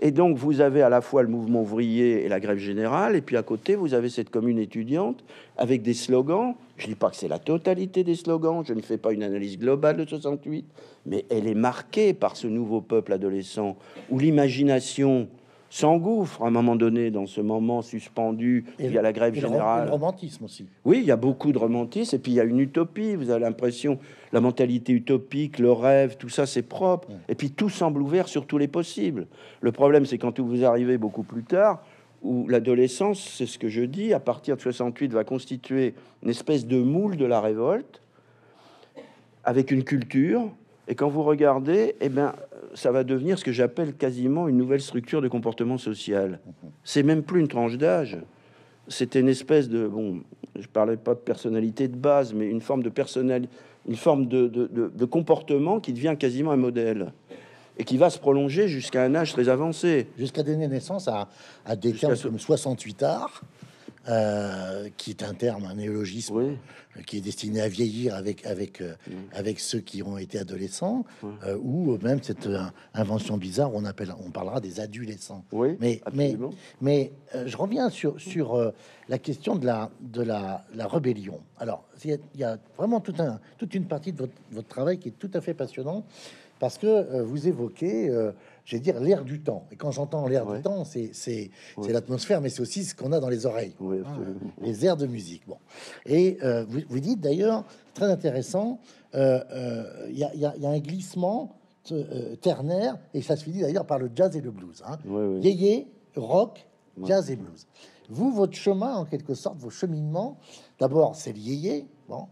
Et donc, vous avez à la fois le mouvement ouvrier et la grève générale, et puis à côté, vous avez cette commune étudiante avec des slogans. Je dis pas que c'est la totalité des slogans, je ne fais pas une analyse globale de soixante-huit, mais elle est marquée par ce nouveau peuple adolescent où l'imagination s'engouffre à un moment donné dans ce moment suspendu. Et il y a la grève générale. Il y a le romantisme aussi. Oui, il y a beaucoup de romantisme. Et puis il y a une utopie. Vous avez l'impression, la mentalité utopique, le rêve, tout ça, c'est propre. Ouais. Et puis tout semble ouvert sur tous les possibles. Le problème, c'est quand vous arrivez beaucoup plus tard, où l'adolescence, c'est ce que je dis, à partir de soixante-huit, va constituer une espèce de moule de la révolte, avec une culture. Et quand vous regardez, eh bien, ça va devenir ce que j'appelle quasiment une nouvelle structure de comportement social. C'est même plus une tranche d'âge. C'était une espèce de... Bon, je parlais pas de personnalité de base, mais une forme de personnel, une forme de, de, de, de comportement qui devient quasiment un modèle et qui va se prolonger jusqu'à un âge très avancé. Jusqu'à donner naissance à, à des termes comme soixante-huitard. Euh, qui est un terme, un néologisme, oui, qui est destiné à vieillir avec avec euh, oui, avec ceux qui ont été adolescents, oui, euh, ou même cette euh, invention bizarre, on appelle, on parlera des adolescents. Oui, mais absolument. mais mais euh, je reviens sur sur euh, la question de la de la, la rébellion. Alors il y, y a vraiment tout un toute une partie de votre, votre travail qui est tout à fait passionnant parce que euh, vous évoquez euh, je vais dire l'air du temps, et quand j'entends l'air ouais. du temps, c'est c'est ouais. l'atmosphère, mais c'est aussi ce qu'on a dans les oreilles, ouais, hein, les airs de musique. Bon, et euh, vous, vous dites d'ailleurs très intéressant, il euh, euh, y, y, y a un glissement te, euh, ternaire, et ça se finit d'ailleurs par le jazz et le blues, hein, ouais, ouais. yéyé, rock, ouais. jazz et blues. Vous, votre chemin en quelque sorte, vos cheminements, d'abord c'est le yéyé. Bon,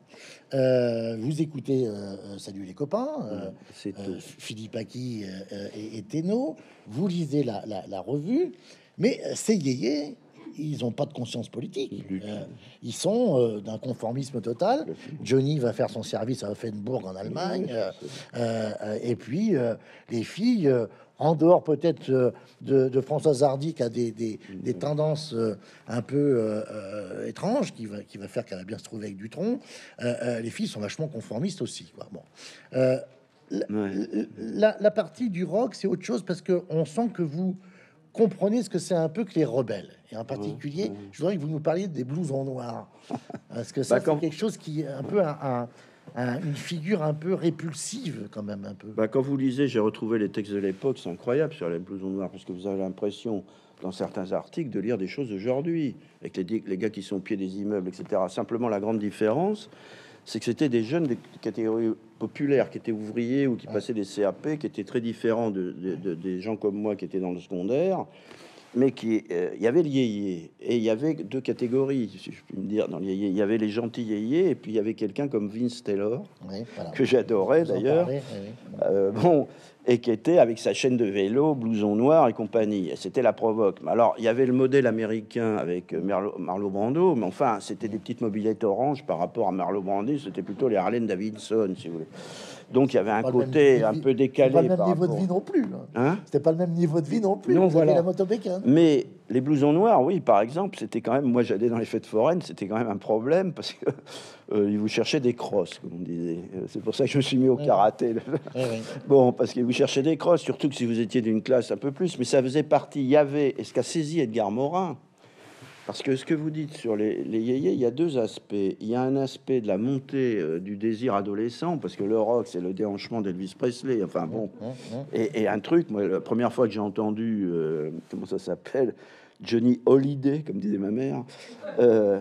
euh, vous écoutez euh, Salut les copains, euh, c'est euh, Philippe Aki euh, et, et Téno. Vous lisez la, la, la revue, mais ces yéyés, ils n'ont pas de conscience politique, euh, ils sont euh, d'un conformisme total. Johnny va faire son service à Offenbourg en Allemagne, euh, euh, et puis euh, les filles. Euh, En dehors peut-être de, de Françoise Hardy qui a des, des, des tendances un peu euh, étranges, qui va, qui va faire qu'elle va bien se trouver avec Dutronc, euh, euh, les filles sont vachement conformistes aussi. Quoi. Bon. Euh, la, ouais. la, la partie du rock, c'est autre chose parce qu'on sent que vous comprenez ce que c'est un peu que les rebelles. Et en particulier, ouais, ouais. je voudrais que vous nous parliez des blousons noirs. Parce que ça, bah, c'est quand... quelque chose qui est un peu un... un Un, une figure un peu répulsive quand même un peu. Bah, quand vous lisez, j'ai retrouvé les textes de l'époque, c'est incroyable sur les blousons noirs, parce que vous avez l'impression dans certains articles de lire des choses d'aujourd'hui, avec les, les gars qui sont au pied des immeubles, et cetera. Simplement la grande différence, c'est que c'était des jeunes de catégorie populaire, qui étaient ouvriers ou qui ouais. passaient des C A P, qui étaient très différents de, de, de, des gens comme moi qui étaient dans le secondaire, mais qui euh, y avait le yéyé, et il y avait deux catégories, si je puis me dire, dans le yéyé. Il y avait les gentils yéyés, et puis il y avait quelqu'un comme Vince Taylor, oui, voilà. que j'adorais d'ailleurs, oui, oui. euh, bon, et qui était avec sa chaîne de vélo, blouson noir et compagnie, et c'était la provoque. Alors, il y avait le modèle américain avec Merlo, Marlon Brando, mais enfin, c'était des petites mobilettes orange par rapport à Marlon Brando, c'était plutôt les Harley Davidson, si vous voulez. Donc il y avait un côté même, un peu décalé. Pas le même par niveau rapport... de vie non plus. Hein? C'était pas le même niveau de vie non plus. Non, voilà. La moto Pékin. Mais les blousons noirs, oui, par exemple, c'était quand même. Moi, j'allais dans les fêtes foraines, c'était quand même un problème parce que euh, ils vous cherchaient des crosses, comme on disait. C'est pour ça que je me suis mis au ouais. karaté. Ouais, ouais. Bon, parce qu'ils vous cherchaient des crosses, surtout que si vous étiez d'une classe un peu plus. Mais ça faisait partie. Il y avait, et ce qu'a saisi Edgar Morin, parce que ce que vous dites sur les, les yéyés, il y a deux aspects. Il y a un aspect de la montée euh, du désir adolescent, parce que le rock, c'est le déhanchement d'Elvis Presley. Enfin bon, et, et un truc, moi, la première fois que j'ai entendu, euh, comment ça s'appelle, Johnny Hallyday, comme disait ma mère, euh,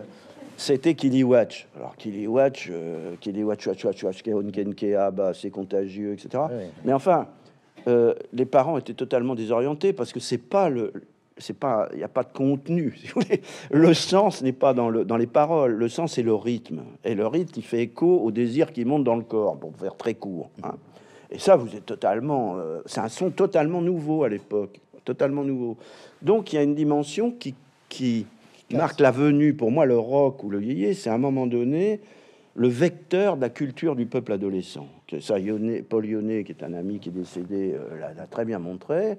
c'était Killie Watch. Alors Killie Watch, euh, Killie Watch, Watch, Watch, Watch, Kenkea, bah, c'est contagieux, et cetera. Oui. Mais enfin, euh, les parents étaient totalement désorientés parce que c'est pas le c'est pas, il n'y a pas de contenu. Si vous voulez. Le sens n'est pas dans, le, dans les paroles. Le sens, c'est le rythme. Et le rythme, il fait écho au désir qui monte dans le corps, pour faire très court. Hein. Et ça, vous êtes totalement... Euh, c'est un son totalement nouveau à l'époque. Totalement nouveau. Donc, il y a une dimension qui, qui marque la venue. Pour moi, le rock ou le yéyé, c'est à un moment donné... le vecteur de la culture du peuple adolescent. Ça, Yonnet, Paul Yonnet, qui est un ami qui est décédé, euh, l'a très bien montré.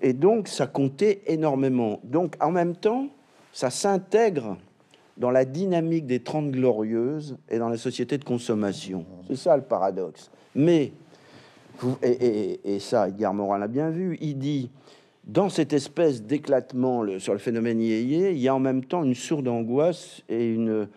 Et donc, ça comptait énormément. Donc, en même temps, ça s'intègre dans la dynamique des Trente Glorieuses et dans la société de consommation. C'est ça, le paradoxe. Mais, et, et, et ça, Edgar Morin l'a bien vu, il dit, dans cette espèce d'éclatement le, sur le phénomène yéyé, il y a en même temps une sourde angoisse et une...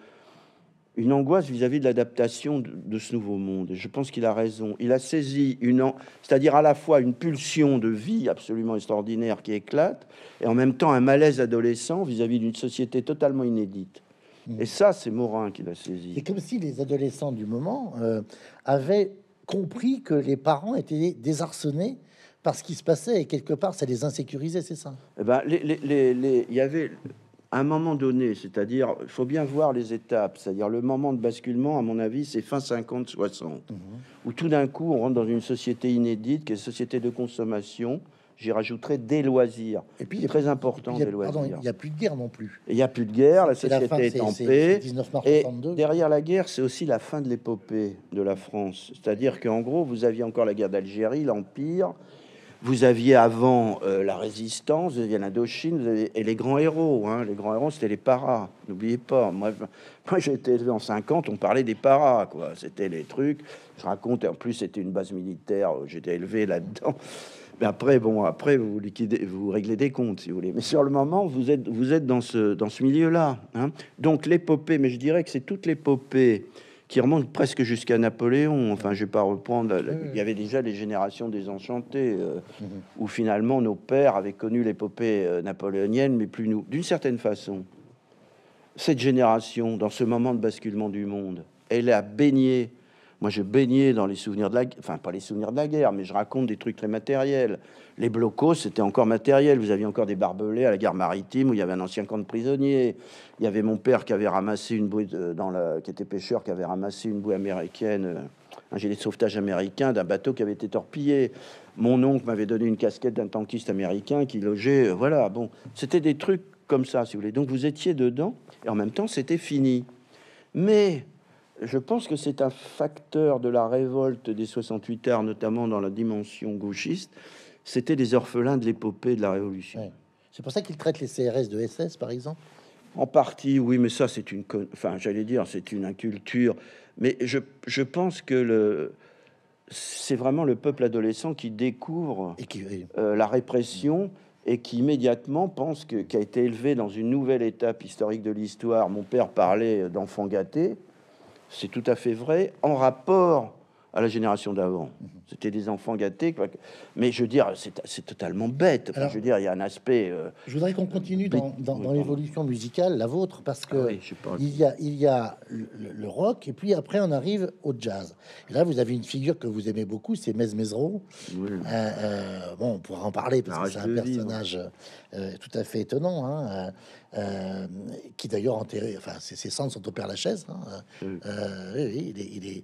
une angoisse vis-à-vis de l'adaptation de, de ce nouveau monde. Et je pense qu'il a raison. Il a saisi une, an... c'est-à-dire à la fois une pulsion de vie absolument extraordinaire qui éclate, et en même temps un malaise adolescent vis-à-vis d'une société totalement inédite. Mmh. Et ça, c'est Morin qui l'a saisi. C'est comme si les adolescents du moment euh, avaient compris que les parents étaient désarçonnés par ce qui se passait, et quelque part, ça les insécurisait, c'est ça. Eh ben, les, les, les, les... il y avait... à un moment donné, c'est-à-dire, il faut bien voir les étapes, c'est-à-dire le moment de basculement, à mon avis, c'est fin cinquante soixante, mmh. où tout d'un coup, on rentre dans une société inédite, qui est société de consommation, j'y rajouterai des loisirs, et puis, c'est très important, puis, des loisirs. Pardon, il n'y a plus de guerre non plus. Il n'y a plus de guerre, la société la fin, est, est en paix, et derrière la guerre, c'est aussi la fin de l'épopée de la France, c'est-à-dire qu'en gros, vous aviez encore la guerre d'Algérie, l'Empire... Vous aviez avant euh, la Résistance, vous aviez l'Indochine, vous aviez, et les grands héros. Hein, les grands héros, c'était les paras. N'oubliez pas. Moi, moi j'ai été élevé en cinquante, on parlait des paras. Quoi. C'était les trucs. Je raconte, et en plus, c'était une base militaire. J'étais élevé là-dedans. Mais après, bon, après, vous liquidez, vous réglez des comptes, si vous voulez. Mais sur le moment, vous êtes, vous êtes dans ce, dans ce milieu-là. Hein. Donc l'épopée, mais je dirais que c'est toute l'épopée qui remonte presque jusqu'à Napoléon. Enfin, je vais pas reprendre... Il y avait déjà les générations désenchantées, euh, mmh. où finalement, nos pères avaient connu l'épopée euh, napoléonienne, mais plus nous. D'une certaine façon, cette génération, dans ce moment de basculement du monde, elle a baigné... Moi, je baignais dans les souvenirs de la... Enfin, pas les souvenirs de la guerre, mais je raconte des trucs très matériels. Les blocos, c'était encore matériel. Vous aviez encore des barbelés à la gare maritime où il y avait un ancien camp de prisonniers. Il y avait mon père qui avait ramassé une bouée... De, dans la, qui était pêcheur, qui avait ramassé une bouée américaine, un gilet de sauvetage américain d'un bateau qui avait été torpillé. Mon oncle m'avait donné une casquette d'un tankiste américain qui logeait... Voilà, bon. C'était des trucs comme ça, si vous voulez. Donc, vous étiez dedans et en même temps, c'était fini. Mais... je pense que c'est un facteur de la révolte des soixante-huitards, notamment dans la dimension gauchiste. C'était les orphelins de l'épopée de la Révolution. Ouais. C'est pour ça qu'ils traitent les C R S de S S, par exemple. En partie, oui, mais ça, c'est une... Enfin, j'allais dire, c'est une inculture. Mais je, je pense que le... c'est vraiment le peuple adolescent qui découvre et qui... euh, la répression... et qui immédiatement pense que, qui a été élevé dans une nouvelle étape historique de l'histoire. Mon père parlait d'enfants gâtés. C'est tout à fait vrai en rapport à la génération d'avant. C'était des enfants gâtés, mais je veux dire, c'est, c'est totalement bête. Alors, je veux dire, il y a un aspect. Euh, je voudrais qu'on continue dans, dans, oui, dans l'évolution musicale, la vôtre, parce que ah oui, il y a, il y a le, le rock, et puis après on arrive au jazz. Et là, vous avez une figure que vous aimez beaucoup, c'est Mez Mezereau. Oui. Euh, euh, bon, on pourra en parler parce ah, que c'est un personnage vivre. Euh, tout à fait étonnant, hein, euh, qui d'ailleurs enterré, enfin ses, ses cendres sont au Père Lachaise. Hein, oui. Euh, oui, il, est, il, est,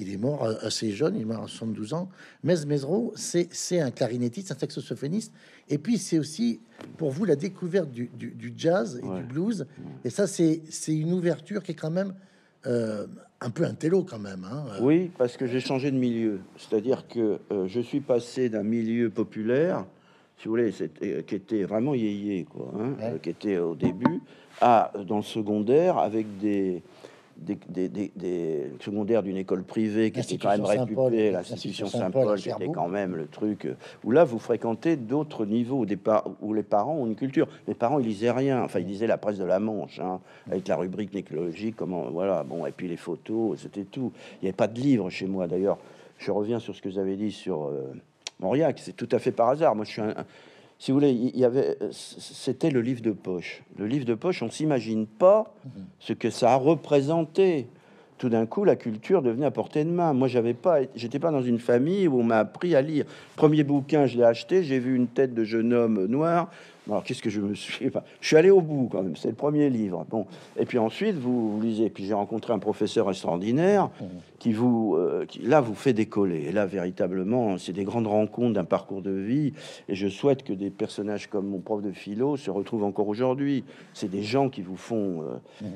il est mort assez jeune, il est mort à soixante-douze ans. Mez Mezereau, c'est, c'est un clarinettiste, un saxophoniste, et puis c'est aussi pour vous la découverte du, du, du jazz et ouais. du blues. Et ça, c'est, c'est une ouverture qui est quand même euh, un peu un télo, quand même. Hein. Oui, parce que j'ai changé de milieu, c'est-à-dire que euh, je suis passé d'un milieu populaire, si vous voulez, c'était, qui était vraiment yéyé, quoi, hein, ouais. euh, qui était au début, à dans le secondaire avec des, des, des, des, des secondaires d'une école privée qui était quand même réputée, l'institution Saint-Paul, qui était quand même le truc où là vous fréquentez d'autres niveaux, des par, où les parents ont une culture. Les parents ils lisaient rien, enfin ils lisaient la presse de la Manche, hein, avec la rubrique nécrologique, comment voilà, bon, et puis les photos, c'était tout. Il n'y avait pas de livre chez moi d'ailleurs. Je reviens sur ce que j'avais dit sur. Euh, Mauriac, c'est tout à fait par hasard. Moi, je suis un, un, si vous voulez, il y avait, c'était le livre de poche. Le livre de poche, on s'imagine pas mmh. ce que ça a représenté. Tout d'un coup, la culture devenait à portée de main. Moi, j'avais pas, j'étais pas dans une famille où on m'a appris à lire. Premier bouquin, je l'ai acheté. J'ai vu une tête de jeune homme noir Alors, qu'est-ce que je me suis... Enfin, je suis allé au bout, quand même. C'est le premier livre. Bon. Et puis ensuite, vous, vous lisez. Puis j'ai rencontré un professeur extraordinaire qui, vous, euh, qui, là, vous fait décoller. Et là, véritablement, c'est des grandes rencontres d'un parcours de vie. Et je souhaite que des personnages comme mon prof de philo se retrouvent encore aujourd'hui. C'est des gens qui vous font... Euh... Mmh.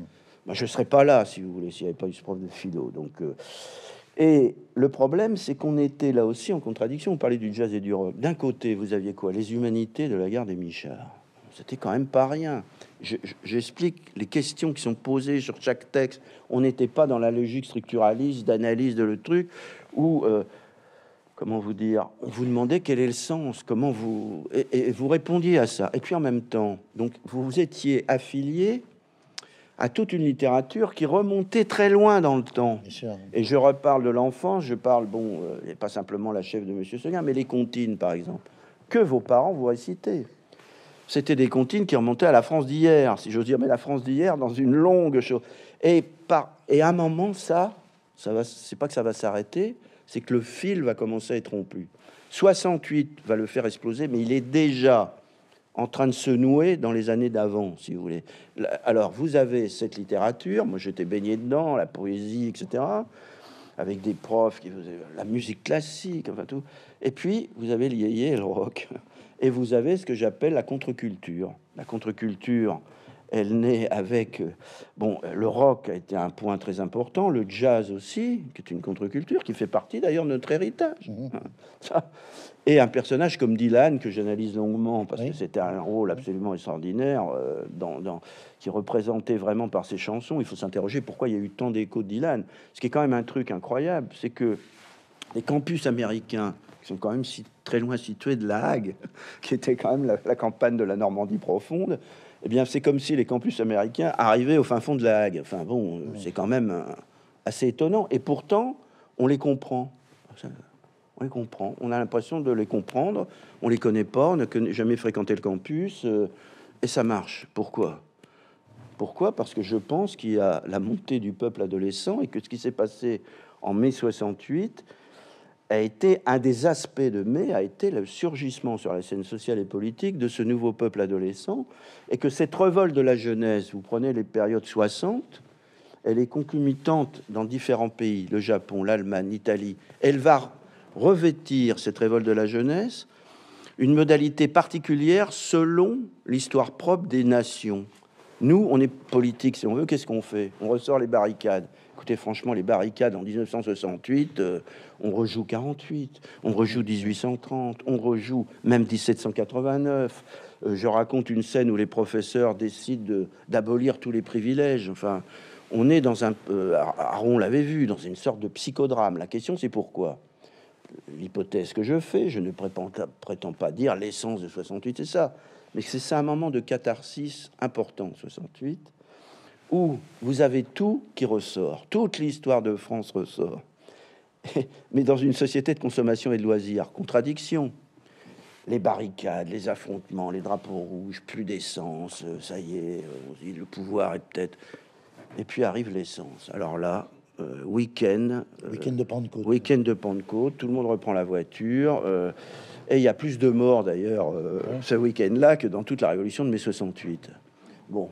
Bah, je ne serais pas là, si vous voulez, s'il n'y avait pas eu ce prof de philo. Donc... Euh... Et le problème, c'est qu'on était là aussi en contradiction. On parlait du jazz et du rock. D'un côté, vous aviez quoi? Les humanités de la gare des Michards. C'était quand même pas rien. Je, je, j'explique les questions qui sont posées sur chaque texte. On n'était pas dans la logique structuraliste, d'analyse de le truc, où, euh, comment vous dire, on vous demandait quel est le sens, comment vous... Et, et vous répondiez à ça. Et puis en même temps, donc vous étiez affilié à toute une littérature qui remontait très loin dans le temps. Et je reparle de l'enfance, je parle, bon, euh, pas simplement La chèvre de Monsieur Seguin, mais les comptines, par exemple, que vos parents vous récitaient. C'était des comptines qui remontaient à la France d'hier, si j'ose dire, mais la France d'hier dans une longue chose. Et, par, et à un moment, ça, ça va, c'est pas que ça va s'arrêter, c'est que le fil va commencer à être rompu. soixante-huit va le faire exploser, mais il est déjà... en train de se nouer dans les années d'avant, si vous voulez. Alors, vous avez cette littérature, moi j'étais baigné dedans, la poésie, et cetera, avec des profs, qui vous la musique classique, enfin tout. Et puis, vous avez le yéyé et le rock. Et vous avez ce que j'appelle la contre-culture. La contre-culture, elle naît avec... Bon, le rock a été un point très important, le jazz aussi, qui est une contre-culture, qui fait partie d'ailleurs de notre héritage. Mmh. Ça... Et un personnage comme Dylan, que j'analyse longuement, parce oui. que c'était un rôle absolument extraordinaire, euh, dans, dans, qui représentait vraiment par ses chansons. Il faut s'interroger pourquoi il y a eu tant d'échos de Dylan. Ce qui est quand même un truc incroyable, c'est que les campus américains, qui sont quand même si, très loin situés de La Hague, qui était quand même la, la campagne de la Normandie profonde, eh bien c'est comme si les campus américains arrivaient au fin fond de La Hague. Enfin bon, oui. c'est quand même assez étonnant. Et pourtant, on les comprend. On les comprend. On a l'impression de les comprendre. On les connaît pas. On n'a jamais fréquenté le campus. Euh, et ça marche. Pourquoi? Pourquoi? Parce que je pense qu'il y a la montée du peuple adolescent et que ce qui s'est passé en mai soixante-huit a été un des aspects de mai, a été le surgissement sur la scène sociale et politique de ce nouveau peuple adolescent et que cette révolte de la jeunesse, vous prenez les périodes soixante, elle est concomitante dans différents pays, le Japon, l'Allemagne, l'Italie. Elle va revêtir cette révolte de la jeunesse une modalité particulière selon l'histoire propre des nations. Nous, on est politique, si on veut, qu'est-ce qu'on fait? On ressort les barricades. Écoutez, franchement, les barricades en dix-neuf cent soixante-huit, euh, on rejoue quarante-huit, on rejoue dix-huit cent trente, on rejoue même dix-sept cent quatre-vingt-neuf. Euh, je raconte une scène où les professeurs décident de, d'abolir tous les privilèges. Enfin, on est dans un... Euh, Aron l'avait vu, dans une sorte de psychodrame. La question, c'est pourquoi? L'hypothèse que je fais, je ne prétends, prétends pas dire l'essence de soixante-huit, c'est ça, mais c'est ça un moment de catharsis important, soixante-huit, où vous avez tout qui ressort, toute l'histoire de France ressort, mais dans une société de consommation et de loisirs, contradiction. Les barricades, les affrontements, les drapeaux rouges, plus d'essence, ça y est, on dit le pouvoir est peut-être... Et puis arrive l'essence. Alors là... Euh, week-end, euh, week-end de Pentecôte. Week-end de Pentecôte, tout le monde reprend la voiture, euh, et il y a plus de morts d'ailleurs euh, ouais. ce week-end-là que dans toute la révolution de mai soixante-huit. Bon,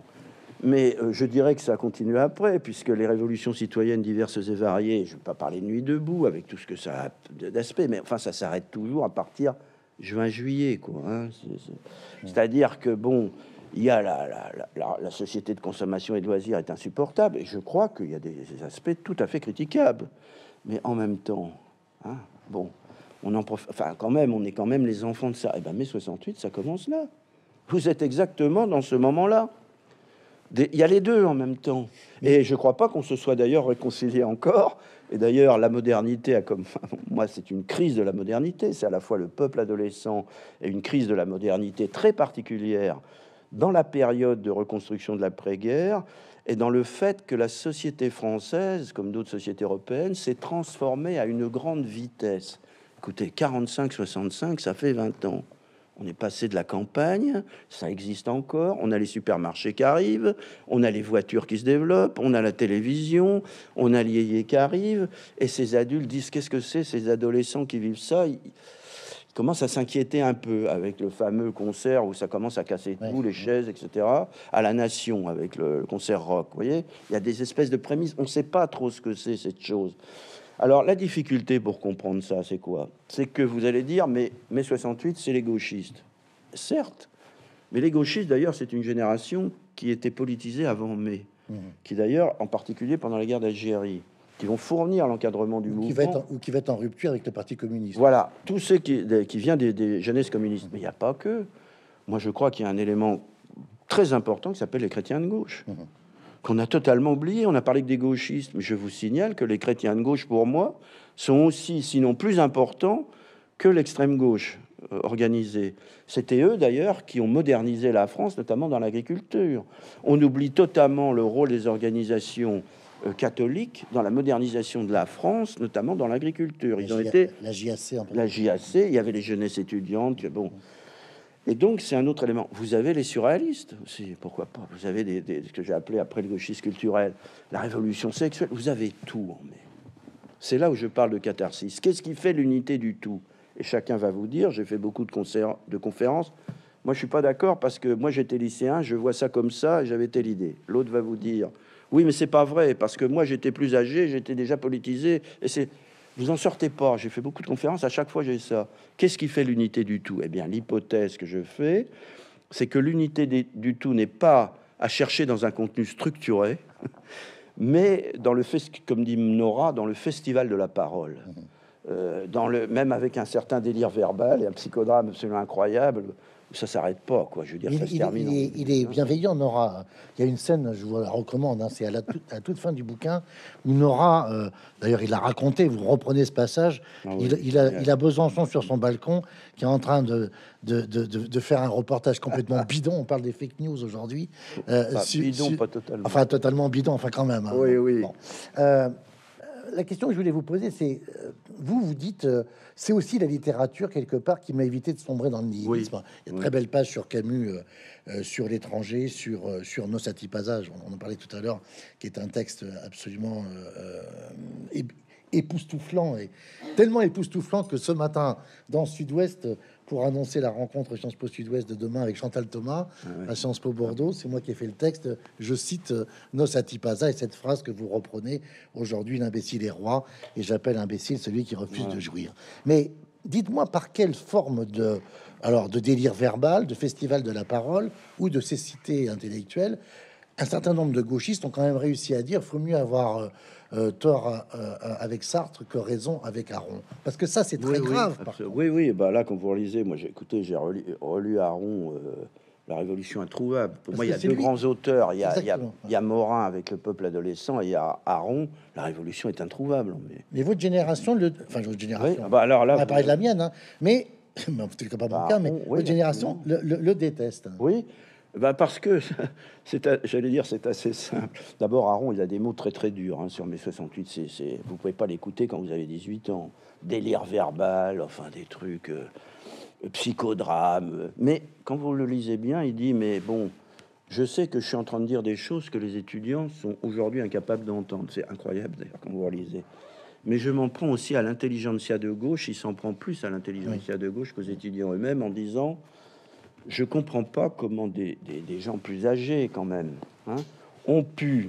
mais euh, je dirais que ça continue après, puisque les révolutions citoyennes diverses et variées, je ne vais pas parler de Nuit debout avec tout ce que ça a d'aspect, mais enfin ça s'arrête toujours à partir juin-juillet, quoi. Hein, c'est, c'est... Ouais. C'est-à-dire que bon. Il y a la, la, la, la société de consommation et de loisirs est insupportable, et je crois qu'il y a des, des aspects tout à fait critiquables. Mais en même temps, hein, bon, on en prof... enfin quand même, on est quand même les enfants de ça. Et ben mai soixante-huit, ça commence là. Vous êtes exactement dans ce moment-là. Des... Il y a les deux en même temps. Et je crois pas qu'on se soit d'ailleurs réconcilié encore. Et d'ailleurs, la modernité a comme... Moi, c'est une crise de la modernité. C'est à la fois le peuple adolescent et une crise de la modernité très particulière dans la période de reconstruction de l'après-guerre et dans le fait que la société française, comme d'autres sociétés européennes, s'est transformée à une grande vitesse. Écoutez, quarante-cinq soixante-cinq, ça fait vingt ans. On est passé de la campagne, ça existe encore, on a les supermarchés qui arrivent, on a les voitures qui se développent, on a la télévision, on a l'yéyé qui arrive, et ces adultes disent, qu'est-ce que c'est, ces adolescents qui vivent ça ? ils commencent à s'inquiéter un peu avec le fameux concert où ça commence à casser ouais. tout, les chaises, et cetera. À la Nation, avec le concert rock, vous voyez, il y a des espèces de prémices. On ne sait pas trop ce que c'est, cette chose. Alors, la difficulté pour comprendre ça, c'est quoi? C'est que vous allez dire, mais mai soixante-huit, c'est les gauchistes. Certes, mais les gauchistes, d'ailleurs, c'est une génération qui était politisée avant mai, mmh. qui d'ailleurs, en particulier pendant la guerre d'Algérie, qui vont fournir l'encadrement du ou mouvement. Qui va être en, ou qui va être en rupture avec le Parti communiste. Voilà, tout ce qui, qui vient des, des jeunesses communistes. Mmh. Mais il n'y a pas que. Moi, je crois qu'il y a un élément très important qui s'appelle les chrétiens de gauche. Mmh. Qu'on a totalement oublié, on a parlé que des gauchistes, mais je vous signale que les chrétiens de gauche, pour moi, sont aussi, sinon plus importants que l'extrême gauche euh, organisée. C'était eux, d'ailleurs, qui ont modernisé la France, notamment dans l'agriculture. On oublie totalement le rôle des organisations euh, catholiques dans la modernisation de la France, notamment dans l'agriculture. Ils ont été... La J A C, en fait. La J A C, il y avait les jeunesses étudiantes, bon... Et donc, c'est un autre élément. Vous avez les surréalistes aussi, pourquoi pas. Vous avez des, des, ce que j'ai appelé après le gauchisme culturel, la révolution sexuelle. Vous avez tout en mai. C'est là où je parle de catharsis. Qu'est-ce qui fait l'unité du tout? Et chacun va vous dire, j'ai fait beaucoup de, concerts, de conférences. Moi, je suis pas d'accord parce que moi, j'étais lycéen, je vois ça comme ça, j'avais telle idée. L'autre va vous dire, oui, mais c'est pas vrai, parce que moi, j'étais plus âgé, j'étais déjà politisé. Et c'est... Vous en sortez pas. J'ai fait beaucoup de conférences. À chaque fois, j'ai ça. Qu'est-ce qui fait l'unité du tout? Eh bien, l'hypothèse que je fais, c'est que l'unité du tout n'est pas à chercher dans un contenu structuré, mais dans le fest, comme dit Nora, dans le festival de la parole, euh, dans le même avec un certain délire verbal et un psychodrame absolument incroyable. Ça s'arrête pas, quoi. Je veux dire, il, ça se il, termine. Il, en... il est bienveillant, Nora. Il y a une scène, je vous la recommande, hein, c'est à la tout, à toute fin du bouquin où Nora, euh, d'ailleurs, il a raconté. Vous reprenez ce passage. Ah oui, il, il, a, il a Besançon sur son balcon qui est en train de, de, de, de, de faire un reportage complètement bidon. On parle des fake news aujourd'hui. Euh, enfin, su, bidon, su, pas totalement. Enfin, totalement bidon, enfin, quand même. Hein. Oui, oui. Bon. Euh, la question que je voulais vous poser, c'est euh, vous, vous dites, euh, c'est aussi la littérature quelque part qui m'a évité de sombrer dans le nihilisme. Oui. Il y a de oui. très belles pages sur Camus, euh, euh, sur l'étranger, sur euh, sur Nos Satipasages. On, on en parlait tout à l'heure, qui est un texte absolument euh, époustouflant et tellement époustouflant que ce matin dans Sud-Ouest, pour annoncer la rencontre Sciences Po Sud-Ouest de demain avec Chantal Thomas ah ouais. à Sciences Po Bordeaux. C'est moi qui ai fait le texte. Je cite Nos Satipasages et cette phrase que vous reprenez aujourd'hui: l'imbécile est roi, et j'appelle imbécile celui qui refuse ouais. de jouir. Mais dites-moi par quelle forme de, alors de délire verbal, de festival de la parole ou de cécité intellectuelle, un certain nombre de gauchistes ont quand même réussi à dire: faut mieux avoir euh, euh, tort euh, avec Sartre que raison avec Aron. Parce que ça, c'est très oui, grave. Oui, oui, oui. Bah là, quand vous relisez, moi, j'ai écouté, j'ai relu, relu Aron, euh, La Révolution introuvable. Pour moi, il y a deux lui. grands auteurs. Il y a, il, y a, il y a Morin avec Le Peuple adolescent et il y a Aron. La Révolution est introuvable. Mais, mais votre génération, le, enfin, votre génération. Oui, bah alors là, on a parlé vous... de la mienne, hein, mais, mais en tout cas pas mon Aron, cas, mais oui, votre génération le, le, le déteste. Oui. Ben parce que, j'allais dire, c'est assez simple. D'abord, Aron, il a des mots très très durs hein, sur Mai soixante-huit. C'est, c'est, vous pouvez pas l'écouter quand vous avez dix-huit ans. Délire verbal, enfin des trucs, euh, psychodrame. Mais quand vous le lisez bien, il dit, mais bon, je sais que je suis en train de dire des choses que les étudiants sont aujourd'hui incapables d'entendre. C'est incroyable d'ailleurs quand vous le lisez. Mais je m'en prends aussi à l'intelligentsia de gauche. Il s'en prend plus à l'intelligentsia oui. de gauche qu'aux étudiants eux-mêmes en disant... Je comprends pas comment des, des, des gens plus âgés, quand même, hein, ont pu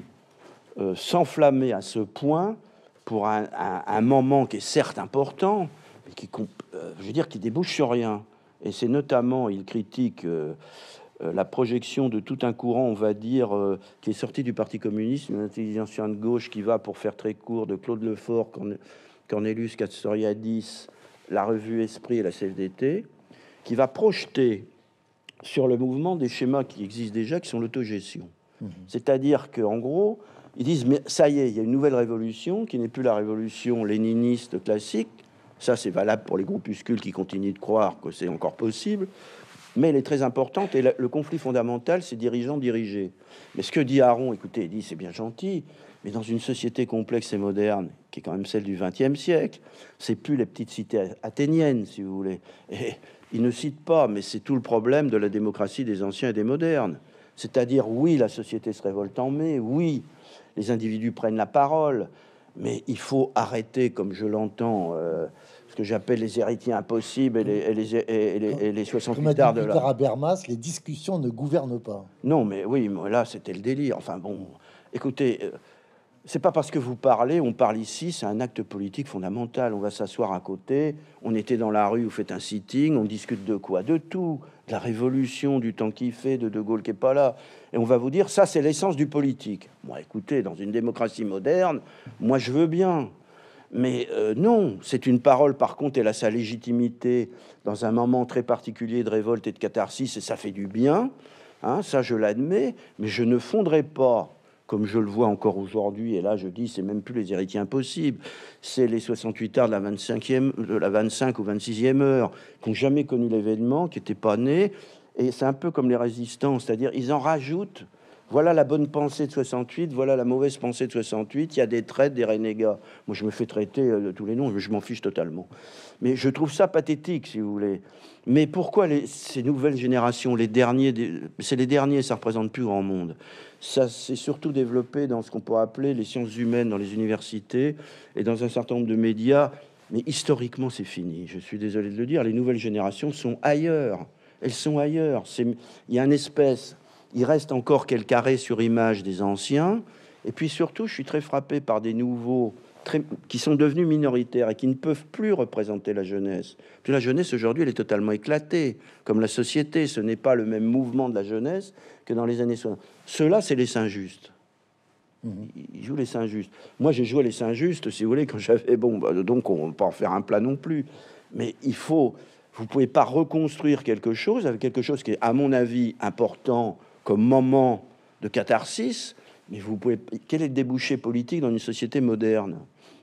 euh, s'enflammer à ce point pour un, un, un moment qui est certes important, mais qui, euh, je veux dire, qui débouche sur rien. Et c'est notamment, il critique euh, euh, la projection de tout un courant, on va dire, euh, qui est sorti du Parti communiste, une intelligentsia de gauche qui va, pour faire très court, de Claude Lefort, Corn Cornelius Castoriadis, la revue Esprit et la C F D T, qui va projeter sur le mouvement des schémas qui existent déjà, qui sont l'autogestion. Mmh. C'est-à-dire qu'en gros, ils disent, mais ça y est, il y a une nouvelle révolution qui n'est plus la révolution léniniste classique. Ça, c'est valable pour les groupuscules qui continuent de croire que c'est encore possible. Mais elle est très importante. Et le, le conflit fondamental, c'est dirigeant-dirigé. Mais ce que dit Aron, écoutez, il dit, c'est bien gentil, mais dans une société complexe et moderne, qui est quand même celle du vingtième siècle, c'est plus les petites cités athéniennes, si vous voulez. Et... Il ne cite pas, mais c'est tout le problème de la démocratie des anciens et des modernes. C'est-à-dire, oui, la société se révolte en mai, oui, les individus prennent la parole, mais il faut arrêter, comme je l'entends, euh, que j'appelle les héritiers impossibles et les, et les, et les, et les soixante-huit heures de la... à Bermas, les discussions ne gouvernent pas. Non, mais oui, là, c'était le délire. Enfin, bon, écoutez, c'est pas parce que vous parlez, on parle ici, c'est un acte politique fondamental. On va s'asseoir à côté, on était dans la rue, vous faites un sitting, on discute de quoi? De tout, de la révolution, du temps qui fait, de De Gaulle qui est pas là. Et on va vous dire, ça, c'est l'essence du politique. Moi, bon, écoutez, dans une démocratie moderne, moi, je veux bien... Mais euh, non, c'est une parole, par contre, elle a sa légitimité dans un moment très particulier de révolte et de catharsis, et ça fait du bien, hein, ça je l'admets, mais je ne fondrai pas, comme je le vois encore aujourd'hui, et là je dis, c'est même plus les héritiers impossibles, c'est les soixante-huit heures de la vingt-cinquième, de la vingt-cinq ou vingt-sixième heure, qui n'ont jamais connu l'événement, qui n'étaient pas nés, et c'est un peu comme les résistants, c'est-à-dire ils en rajoutent. Voilà la bonne pensée de soixante-huit, voilà la mauvaise pensée de soixante-huit, il y a des traites, des renégats. Moi, je me fais traiter de tous les noms, je m'en fiche totalement. Mais je trouve ça pathétique, si vous voulez. Mais pourquoi les, ces nouvelles générations, les derniers, c'est les derniers, ça représente plus grand monde. Ça s'est surtout développé dans ce qu'on pourrait appeler les sciences humaines, dans les universités et dans un certain nombre de médias. Mais historiquement, c'est fini. Je suis désolé de le dire, les nouvelles générations sont ailleurs. Elles sont ailleurs. Il y a une espèce... Il reste encore quelques arrêts sur image des anciens. Et puis surtout, je suis très frappé par des nouveaux très, qui sont devenus minoritaires et qui ne peuvent plus représenter la jeunesse. Puis la jeunesse, aujourd'hui, elle est totalement éclatée, comme la société. Ce n'est pas le même mouvement de la jeunesse que dans les années soixante. Ceux-là, c'est les Saint-Just. Mmh. Ils jouent les Saint-Just. Moi, j'ai joué les Saint-Just, si vous voulez, quand j'avais... Bon, bah, donc, on ne peut pas en faire un plat non plus. Mais il faut... Vous ne pouvez pas reconstruire quelque chose avec quelque chose qui est, à mon avis, important... comme moment de catharsis, mais vous pouvez... Quel est le débouché politique dans une société moderne?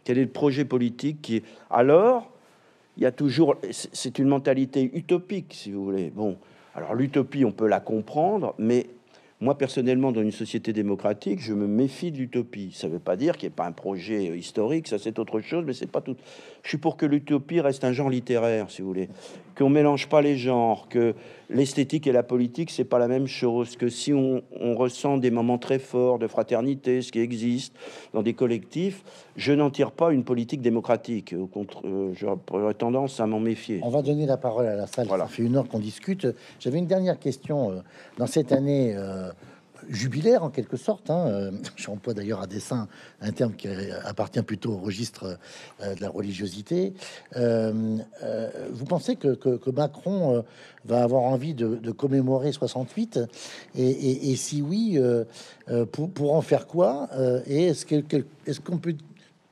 Quel est le projet politique qui... Alors, il y a toujours... C'est une mentalité utopique, si vous voulez. Bon, alors l'utopie, on peut la comprendre, mais moi, personnellement, dans une société démocratique, je me méfie de l'utopie. Ça ne veut pas dire qu'il n'y ait pas un projet historique, ça c'est autre chose, mais c'est pas tout... Je suis pour que l'utopie reste un genre littéraire, si vous voulez. Qu'on mélange pas les genres, que l'esthétique et la politique, c'est pas la même chose, que si on, on ressent des moments très forts de fraternité, ce qui existe dans des collectifs, je n'en tire pas une politique démocratique. Au contraire, euh, j'aurais tendance à m'en méfier. On va donner la parole à la salle, voilà. Ça fait une heure qu'on discute. J'avais une dernière question. Dans cette année... Euh... jubilaire en quelque sorte, hein. J'emploie d'ailleurs à dessein un terme qui appartient plutôt au registre euh, de la religiosité. Euh, euh, vous pensez que, que, que Macron euh, va avoir envie de, de commémorer soixante-huit et, et, et si oui, euh, pour, pour en faire quoi? euh, Et est-ce que, que, est-ce qu'on peut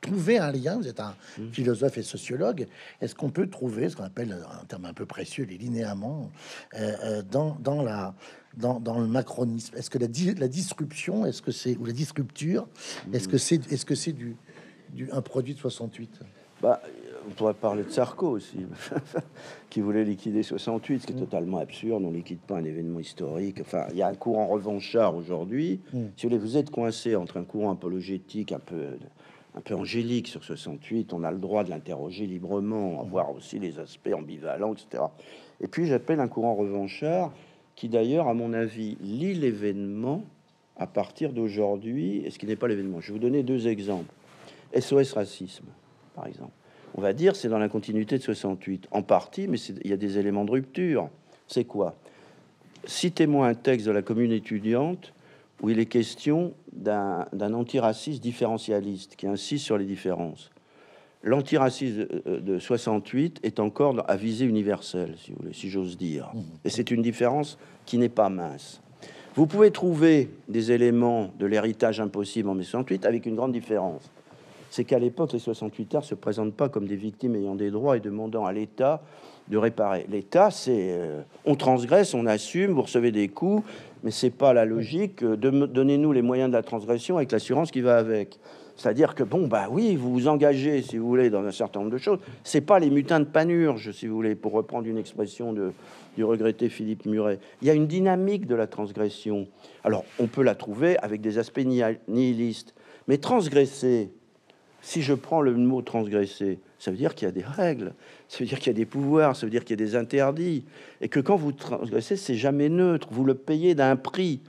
trouver un lien? Vous êtes un mmh. philosophe et sociologue. Est-ce qu'on peut trouver ce qu'on appelle un terme un peu précieux, les linéaments, euh, dans, dans la Dans, dans le macronisme? Est-ce que la, di la disruption, est-ce que c'est, ou la disrupture, est-ce que c'est, est-ce que c'est du, du un produit de soixante-huit? Bah, on pourrait parler de Sarko aussi, qui voulait liquider soixante-huit, ce qui est totalement absurde. On liquide pas un événement historique. Enfin, il y a un courant revanchard aujourd'hui. Mm. Si vous, vous êtes coincé entre un courant apologétique un peu, un peu angélique sur soixante-huit, on a le droit de l'interroger librement, mm. voir aussi les aspects ambivalents, et cetera. Et puis j'appelle un courant revanchard, qui d'ailleurs, à mon avis, lit l'événement à partir d'aujourd'hui, et ce qui n'est pas l'événement. Je vais vous donner deux exemples. S O S Racisme, par exemple. On va dire c'est dans la continuité de soixante-huit, en partie, mais il y a des éléments de rupture. C'est quoi? Citez-moi un texte de la Commune étudiante où il est question d'un antiraciste différentialiste qui insiste sur les différences. L'antiracisme de soixante-huit est encore à visée universelle, si vous voulez, si j'ose dire. Et c'est une différence qui n'est pas mince. Vous pouvez trouver des éléments de l'héritage impossible en mai soixante-huit avec une grande différence. C'est qu'à l'époque, les soixante-huitards ne se présentent pas comme des victimes ayant des droits et demandant à l'État de réparer. L'État, c'est... Euh, on transgresse, on assume, vous recevez des coups, mais c'est pas la logique. Euh, Donnez-nous les moyens de la transgression avec l'assurance qui va avec. C'est-à-dire que, bon, bah oui, vous vous engagez, si vous voulez, dans un certain nombre de choses. C'est pas les mutins de Panurge, si vous voulez, pour reprendre une expression de, du regretté Philippe Muret. Il y a une dynamique de la transgression. Alors, on peut la trouver avec des aspects nihilistes. Mais transgresser, si je prends le mot transgresser, ça veut dire qu'il y a des règles, ça veut dire qu'il y a des pouvoirs, ça veut dire qu'il y a des interdits. Et que quand vous transgressez, c'est jamais neutre. Vous le payez d'un prix.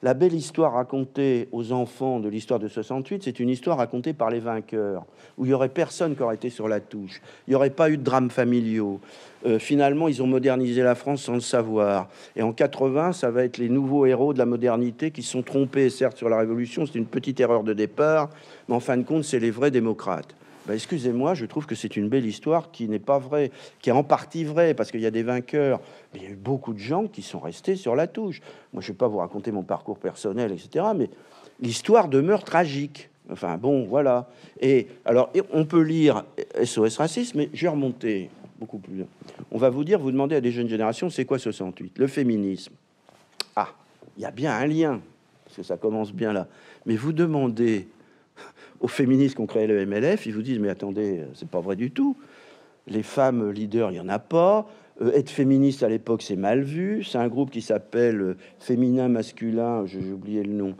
La belle histoire racontée aux enfants de l'histoire de soixante-huit, c'est une histoire racontée par les vainqueurs, où il n'y aurait personne qui aurait été sur la touche. Il n'y aurait pas eu de drames familiaux. Euh, finalement, ils ont modernisé la France sans le savoir. Et en quatre-vingts, ça va être les nouveaux héros de la modernité qui se sont trompés, certes, sur la Révolution. C'est une petite erreur de départ, mais en fin de compte, c'est les vrais démocrates. Ben excusez-moi, je trouve que c'est une belle histoire qui n'est pas vraie, qui est en partie vraie, parce qu'il y a des vainqueurs. Mais il y a eu beaucoup de gens qui sont restés sur la touche. Moi, je ne vais pas vous raconter mon parcours personnel, et cetera, mais l'histoire demeure tragique. Enfin, bon, voilà. Et alors, on peut lire S O S Racisme, mais je vais remonter beaucoup plus. On va vous dire, vous demandez à des jeunes générations, c'est quoi soixante-huit? Le féminisme. Ah, il y a bien un lien, parce que ça commence bien là. Mais vous demandez aux féministes qui ont créé le M L F, ils vous disent, mais attendez, c'est pas vrai du tout. Les femmes leaders, il n'y en a pas. Euh, être féministe, à l'époque, c'est mal vu. C'est un groupe qui s'appelle Féminin Masculin, j'ai oublié le nom,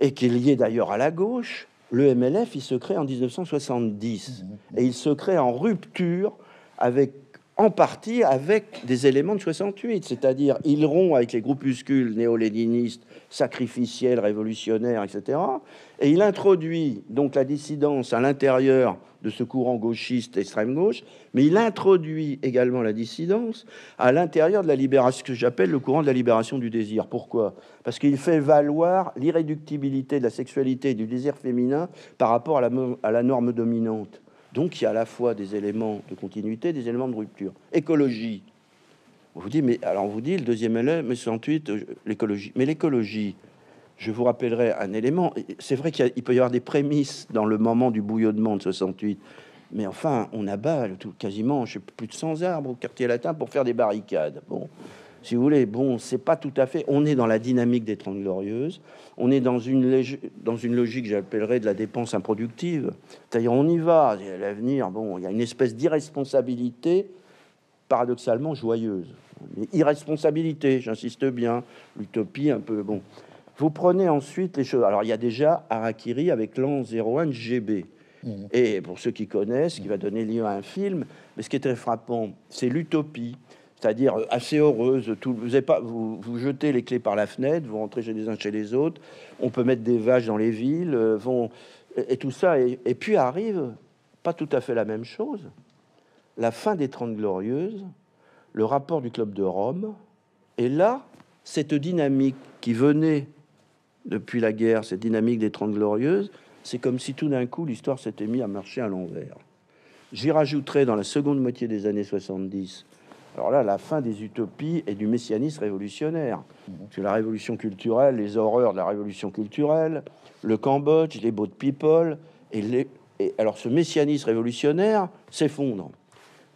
et qui est lié d'ailleurs à la gauche. Le M L F, il se crée en mille neuf cent soixante-dix. Et il se crée en rupture, avec, en partie avec des éléments de soixante-huit. C'est-à-dire, il rompt avec les groupuscules néo-léninistes, sacrificiel, révolutionnaire, et cetera. Et il introduit donc la dissidence à l'intérieur de ce courant gauchiste extrême-gauche, mais il introduit également la dissidence à l'intérieur de la libération, ce que j'appelle le courant de la libération du désir. Pourquoi? Parce qu'il fait valoir l'irréductibilité de la sexualité et du désir féminin par rapport à la, à la norme dominante. Donc il y a à la fois des éléments de continuité, des éléments de rupture. Écologie. On vous dit, mais alors on vous dit, le deuxième élément, soixante-huit, l'écologie. Mais l'écologie, je vous rappellerai un élément. C'est vrai qu'il peut y avoir des prémices dans le moment du bouillonnement de soixante-huit, mais enfin, on abat tout, quasiment, je sais plus de cent arbres au Quartier Latin pour faire des barricades. Bon, si vous voulez, bon, c'est pas tout à fait. On est dans la dynamique des Trente Glorieuses. On est dans une, lége, dans une logique, j'appellerais, de la dépense improductive. C'est-à-dire, on y va. L'avenir, bon, il y a une espèce d'irresponsabilité, paradoxalement joyeuse. Mais irresponsabilité, j'insiste bien, l'utopie un peu, bon. Vous prenez ensuite les choses. Alors, il y a déjà Harakiri avec l'an zéro un G B. Mmh. Et pour ceux qui connaissent, qui va donner lieu à un film, mais ce qui est très frappant, c'est l'utopie, c'est-à-dire assez heureuse. Tout, vous, avez pas, vous, vous jetez les clés par la fenêtre, vous rentrez chez les uns chez les autres, on peut mettre des vaches dans les villes, euh, vont, et, et tout ça. Et, et puis arrive, pas tout à fait la même chose, la fin des Trente Glorieuses, le rapport du Club de Rome, et là, cette dynamique qui venait depuis la guerre, cette dynamique des Trente Glorieuses, c'est comme si tout d'un coup, l'histoire s'était mise à marcher à l'envers. J'y rajouterai dans la seconde moitié des années soixante-dix, alors là, la fin des utopies et du messianisme révolutionnaire. Parce que la révolution culturelle, les horreurs de la révolution culturelle, le Cambodge, les boat people, et, les... et alors ce messianisme révolutionnaire s'effondre.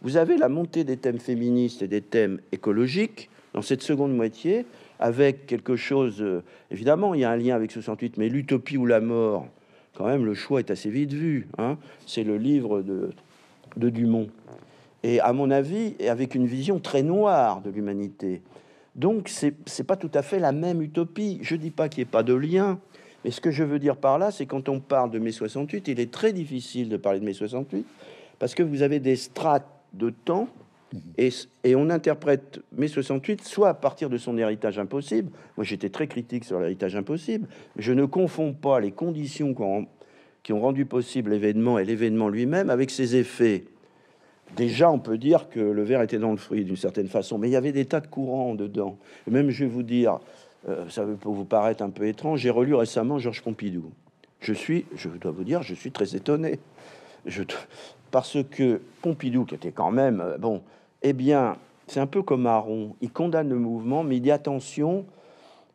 Vous avez la montée des thèmes féministes et des thèmes écologiques dans cette seconde moitié, avec quelque chose... Euh, évidemment, il y a un lien avec soixante-huit, mais l'utopie ou la mort, quand même, le choix est assez vite vu. Hein, c'est le livre de, de Dumont. Et à mon avis, avec une vision très noire de l'humanité. Donc, c'est c'est pas tout à fait la même utopie. Je dis pas qu'il n'y ait pas de lien, mais ce que je veux dire par là, c'est quand on parle de mai soixante-huit, il est très difficile de parler de mai soixante-huit, parce que vous avez des strates de temps, et, et on interprète mai soixante-huit soit à partir de son héritage impossible. Moi, j'étais très critique sur l'héritage impossible. Je ne confonds pas les conditions qui ont, qui ont rendu possible l'événement et l'événement lui-même avec ses effets. Déjà, on peut dire que le verre était dans le fruit d'une certaine façon, mais il y avait des tas de courants dedans. Et même, je vais vous dire, euh, ça peut vous paraître un peu étrange, j'ai relu récemment Georges Pompidou. Je suis, je dois vous dire, je suis très étonné. Je... Parce que Pompidou, qui était quand même... Bon, eh bien, c'est un peu comme Aron. Il condamne le mouvement, mais il dit, attention,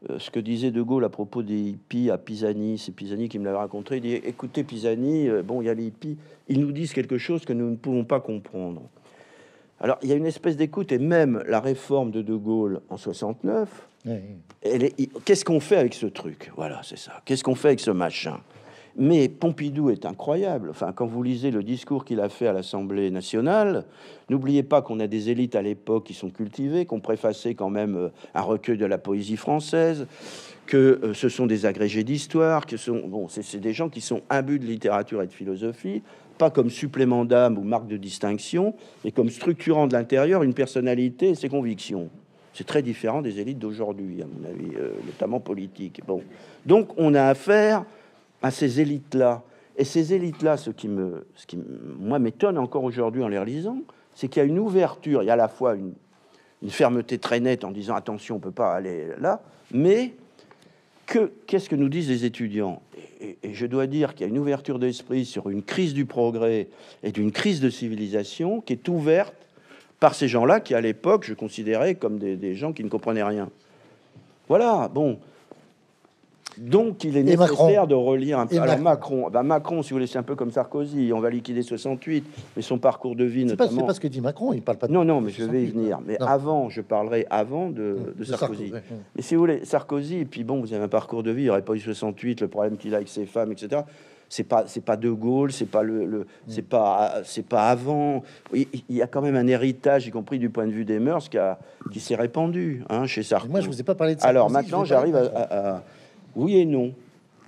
euh, ce que disait De Gaulle à propos des hippies à Pisani, c'est Pisani qui me l'avait raconté, il dit, écoutez, Pisani, euh, bon, il y a les hippies, ils nous disent quelque chose que nous ne pouvons pas comprendre. Alors, il y a une espèce d'écoute, et même la réforme de De Gaulle en soixante-neuf, oui. Qu'est-ce qu'on fait avec ce truc? Voilà, c'est ça. Qu'est-ce qu'on fait avec ce machin? Mais Pompidou est incroyable. Enfin, quand vous lisez le discours qu'il a fait à l'Assemblée nationale, n'oubliez pas qu'on a des élites à l'époque qui sont cultivées, qu'on préfaçait quand même un recueil de la poésie française, que ce sont des agrégés d'histoire, que ce sont... Bon, c'est des gens qui sont imbus de littérature et de philosophie, pas comme supplément d'âme ou marque de distinction, mais comme structurant de l'intérieur une personnalité et ses convictions. C'est très différent des élites d'aujourd'hui, à mon avis, euh, notamment politiques. Bon. Donc, on a affaire à ces élites-là. Et ces élites-là, ce qui, me, ce qui moi m'étonne encore aujourd'hui en les relisant, c'est qu'il y a une ouverture, il y a à la fois une, une fermeté très nette en disant « attention, on ne peut pas aller là », mais que, qu'est-ce que nous disent les étudiants ? et, et, et je dois dire qu'il y a une ouverture d'esprit sur une crise du progrès et d'une crise de civilisation qui est ouverte par ces gens-là qui, à l'époque, je considérais comme des, des gens qui ne comprenaient rien. Voilà, bon... Donc, il est nécessaire de relier un peu. Alors, Macron, ben Macron, si vous voulez, c'est un peu comme Sarkozy. On va liquider soixante-huit, mais son parcours de vie, notamment. C'est pas ce que dit Macron. Il parle pas. De non, non, mais je vais y venir. Mais non. avant, je parlerai avant de, de, de Sarkozy. Sarkozy. Mais si vous voulez, Sarkozy. Et puis bon, vous avez un parcours de vie. Il aurait pas eu soixante-huit. Le problème qu'il a avec ses femmes, et cetera. C'est pas, c'est pas De Gaulle. C'est pas le, le c'est pas, c'est pas avant. Il, il y a quand même un héritage, y compris du point de vue des mœurs, qui, a, qui s'est répandu hein, chez Sarkozy. Moi, je vous ai pas parlé de Sarkozy. Alors maintenant, j'arrive à, à, à oui et non.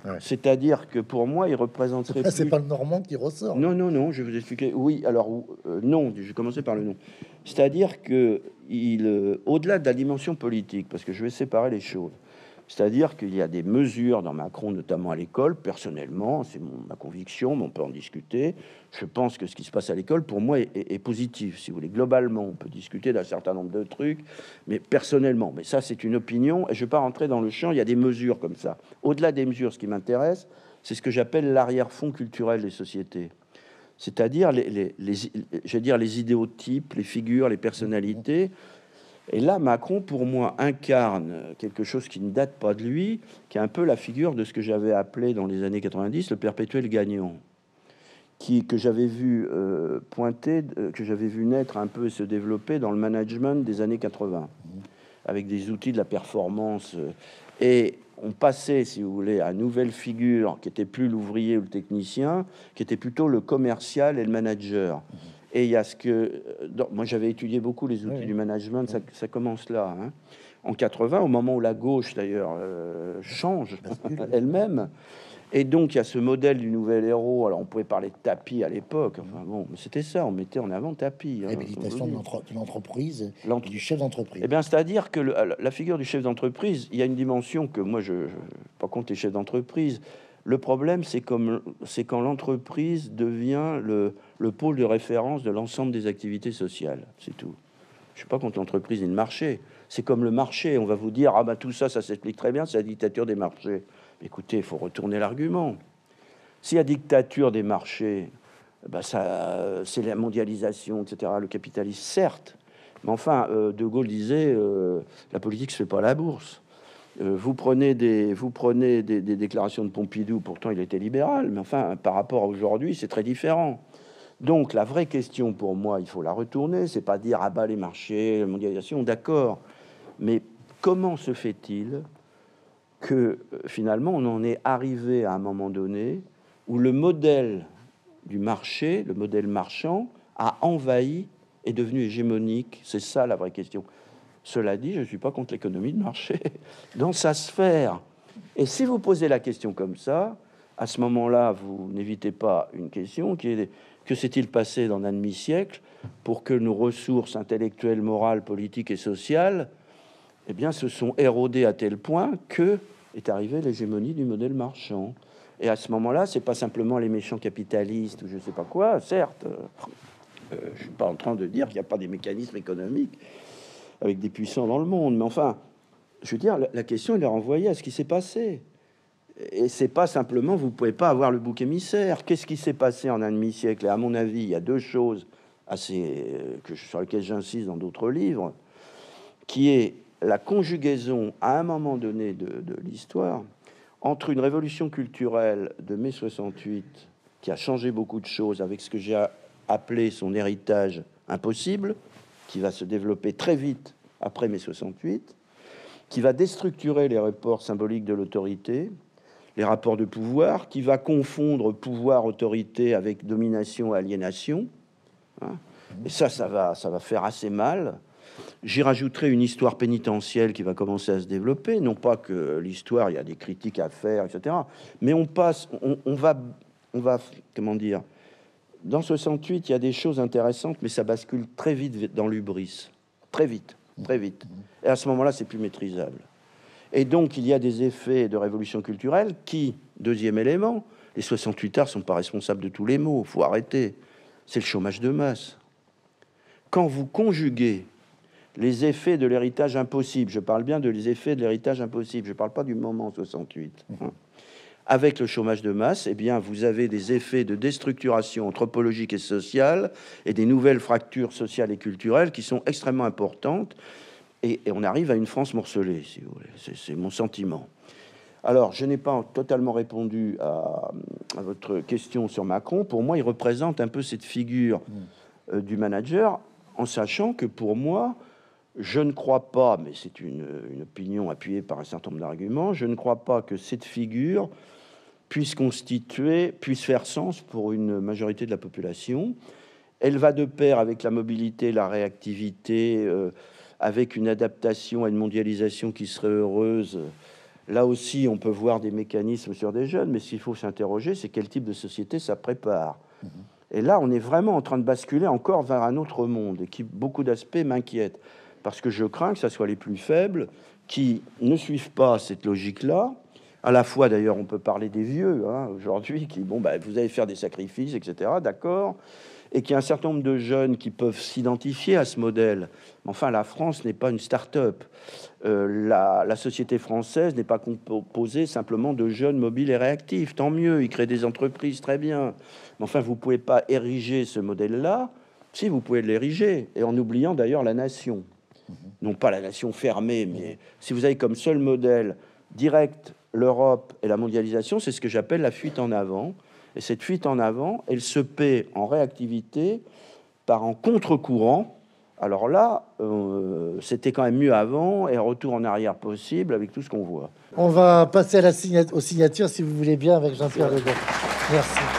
Ouais. C'est-à-dire que pour moi, il représenterait. Ah, c'est plus... pas le Normand qui ressort. Non, non, non. Je vais vous expliquer. Oui, alors euh, non. Je vais commencer par le non. C'est-à-dire que il, euh, au-delà de la dimension politique, parce que je vais séparer les choses. C'est-à-dire qu'il y a des mesures dans Macron, notamment à l'école. Personnellement, c'est mon, ma conviction, mais on peut en discuter. Je pense que ce qui se passe à l'école, pour moi, est, est, est positif. Si vous voulez, globalement, on peut discuter d'un certain nombre de trucs, mais personnellement, mais ça, c'est une opinion. Et je ne vais pas rentrer dans le champ. Il y a des mesures comme ça. Au-delà des mesures, ce qui m'intéresse, c'est ce que j'appelle l'arrière-fond culturel des sociétés. C'est-à-dire les, les, les, les, je veux dire, les idéotypes, les figures, les personnalités. Et là, Macron, pour moi, incarne quelque chose qui ne date pas de lui, qui est un peu la figure de ce que j'avais appelé dans les années quatre-vingt-dix le perpétuel gagnant, qui, que j'avais vu euh, pointer, euh, que j'avais vu naître un peu et se développer dans le management des années quatre-vingt, avec des outils de la performance. Et on passait, si vous voulez, à une nouvelle figure qui n'était plus l'ouvrier ou le technicien, qui était plutôt le commercial et le manager. Et il y a ce que... Non, moi, j'avais étudié beaucoup les outils oui. du management. Ça, ça commence là. Hein. En quatre-vingt, au moment où la gauche, d'ailleurs, euh, change elle-même. Et donc, il y a ce modèle du nouvel héros. Alors, on pouvait parler de tapis à l'époque. Enfin, bon, c'était ça. On mettait en avant tapis. Hein, L'habilitation de, l'entre- de l'entreprise L'ent- et du chef d'entreprise. Eh bien, c'est-à-dire que le, la figure du chef d'entreprise, il y a une dimension que moi, je... je par contre, les chefs d'entreprise... Le problème, c'est, comme, c'est quand l'entreprise devient le, le pôle de référence de l'ensemble des activités sociales. C'est tout. Je ne suis pas contre l'entreprise ni le marché. C'est comme le marché. On va vous dire, ah ben tout ça, ça s'explique très bien, c'est la dictature des marchés. Écoutez, il faut retourner l'argument. Si la dictature des marchés, ben ça, c'est la mondialisation, et cetera, le capitalisme, certes. Mais enfin, euh, De Gaulle disait, euh, la politique ne se fait pas à la bourse. Vous prenez, des, vous prenez des, des déclarations de Pompidou, pourtant il était libéral, mais enfin, par rapport à aujourd'hui, c'est très différent. Donc, la vraie question, pour moi, il faut la retourner, c'est pas dire « ah bah, les marchés, la mondialisation, d'accord ». Mais comment se fait-il que, finalement, on en est arrivé à un moment donné où le modèle du marché, le modèle marchand, a envahi, est devenu hégémonique? C'est ça, la vraie question. Cela dit, je ne suis pas contre l'économie de marché dans sa sphère. Et si vous posez la question comme ça, à ce moment-là, vous n'évitez pas une question qui est que s'est-il passé dans un demi-siècle pour que nos ressources intellectuelles, morales, politiques et sociales, eh bien, se sont érodées à tel point que est arrivée l'hégémonie du modèle marchand. Et à ce moment-là, c'est pas simplement les méchants capitalistes ou je ne sais pas quoi. Certes, euh, je suis pas en train de dire qu'il n'y a pas des mécanismes économiques avec des puissants dans le monde. Mais enfin, je veux dire, la question, elle est renvoyée à ce qui s'est passé. Et c'est pas simplement, vous pouvez pas avoir le bouc émissaire. Qu'est-ce qui s'est passé en un demi-siècle? Et à mon avis, il y a deux choses assez, que, sur lesquelles j'insiste dans d'autres livres, qui est la conjugaison, à un moment donné de, de l'histoire, entre une révolution culturelle de mai soixante-huit, qui a changé beaucoup de choses, avec ce que j'ai appelé son héritage impossible, qui va se développer très vite après mai soixante-huit, qui va déstructurer les rapports symboliques de l'autorité, les rapports de pouvoir, qui va confondre pouvoir-autorité avec domination-aliénation. Et ça, ça va, ça va faire assez mal. J'y rajouterai une histoire pénitentielle qui va commencer à se développer. Non pas que l'histoire, il y a des critiques à faire, et cetera. Mais on passe, on, on va, on va, comment dire... Dans soixante-huit, il y a des choses intéressantes, mais ça bascule très vite dans l'hubris. Très vite. très vite. Et à ce moment-là, c'est plus maîtrisable. Et donc, il y a des effets de révolution culturelle qui, deuxième élément, les soixante-huitards sont pas responsables de tous les maux, faut arrêter. C'est le chômage de masse. Quand vous conjuguez les effets de l'héritage impossible, je parle bien de les effets de l'héritage impossible, je ne parle pas du moment soixante-huit, mmh. avec le chômage de masse, eh bien, vous avez des effets de déstructuration anthropologique et sociale et des nouvelles fractures sociales et culturelles qui sont extrêmement importantes. Et, et on arrive à une France morcelée, si vous voulez. C'est mon sentiment. Alors, je n'ai pas totalement répondu à, à votre question sur Macron. Pour moi, il représente un peu cette figure euh, du manager, en sachant que pour moi, je ne crois pas, mais c'est une, une opinion appuyée par un certain nombre d'arguments, je ne crois pas que cette figure puisse constituer, puisse faire sens pour une majorité de la population. Elle va de pair avec la mobilité, la réactivité, euh, avec une adaptation à une mondialisation qui serait heureuse. Là aussi, on peut voir des mécanismes sur des jeunes, mais ce qu'il faut s'interroger, c'est quel type de société ça prépare. Mmh. Et là, on est vraiment en train de basculer encore vers un autre monde, et qui, beaucoup d'aspects m'inquiètent, parce que je crains que ce soit les plus faibles qui ne suivent pas cette logique-là. À la fois, d'ailleurs, on peut parler des vieux, hein, aujourd'hui, qui, bon, bah, vous allez faire des sacrifices, et cetera, d'accord ? Et qu'il y a un certain nombre de jeunes qui peuvent s'identifier à ce modèle. Enfin, la France n'est pas une start-up. Euh, la, la société française n'est pas composée simplement de jeunes mobiles et réactifs. Tant mieux, ils créent des entreprises, très bien. Mais enfin, vous ne pouvez pas ériger ce modèle-là, si vous pouvez l'ériger, et en oubliant d'ailleurs la nation. Mmh. Non pas la nation fermée, mais si vous avez comme seul modèle direct l'Europe et la mondialisation, c'est ce que j'appelle la fuite en avant. Et cette fuite en avant, elle se paie en réactivité par en contre-courant. Alors là, euh, c'était quand même mieux avant, et retour en arrière possible avec tout ce qu'on voit. On va passer à la signa- aux signatures, si vous voulez bien, avec Jean-Pierre Legault. Merci.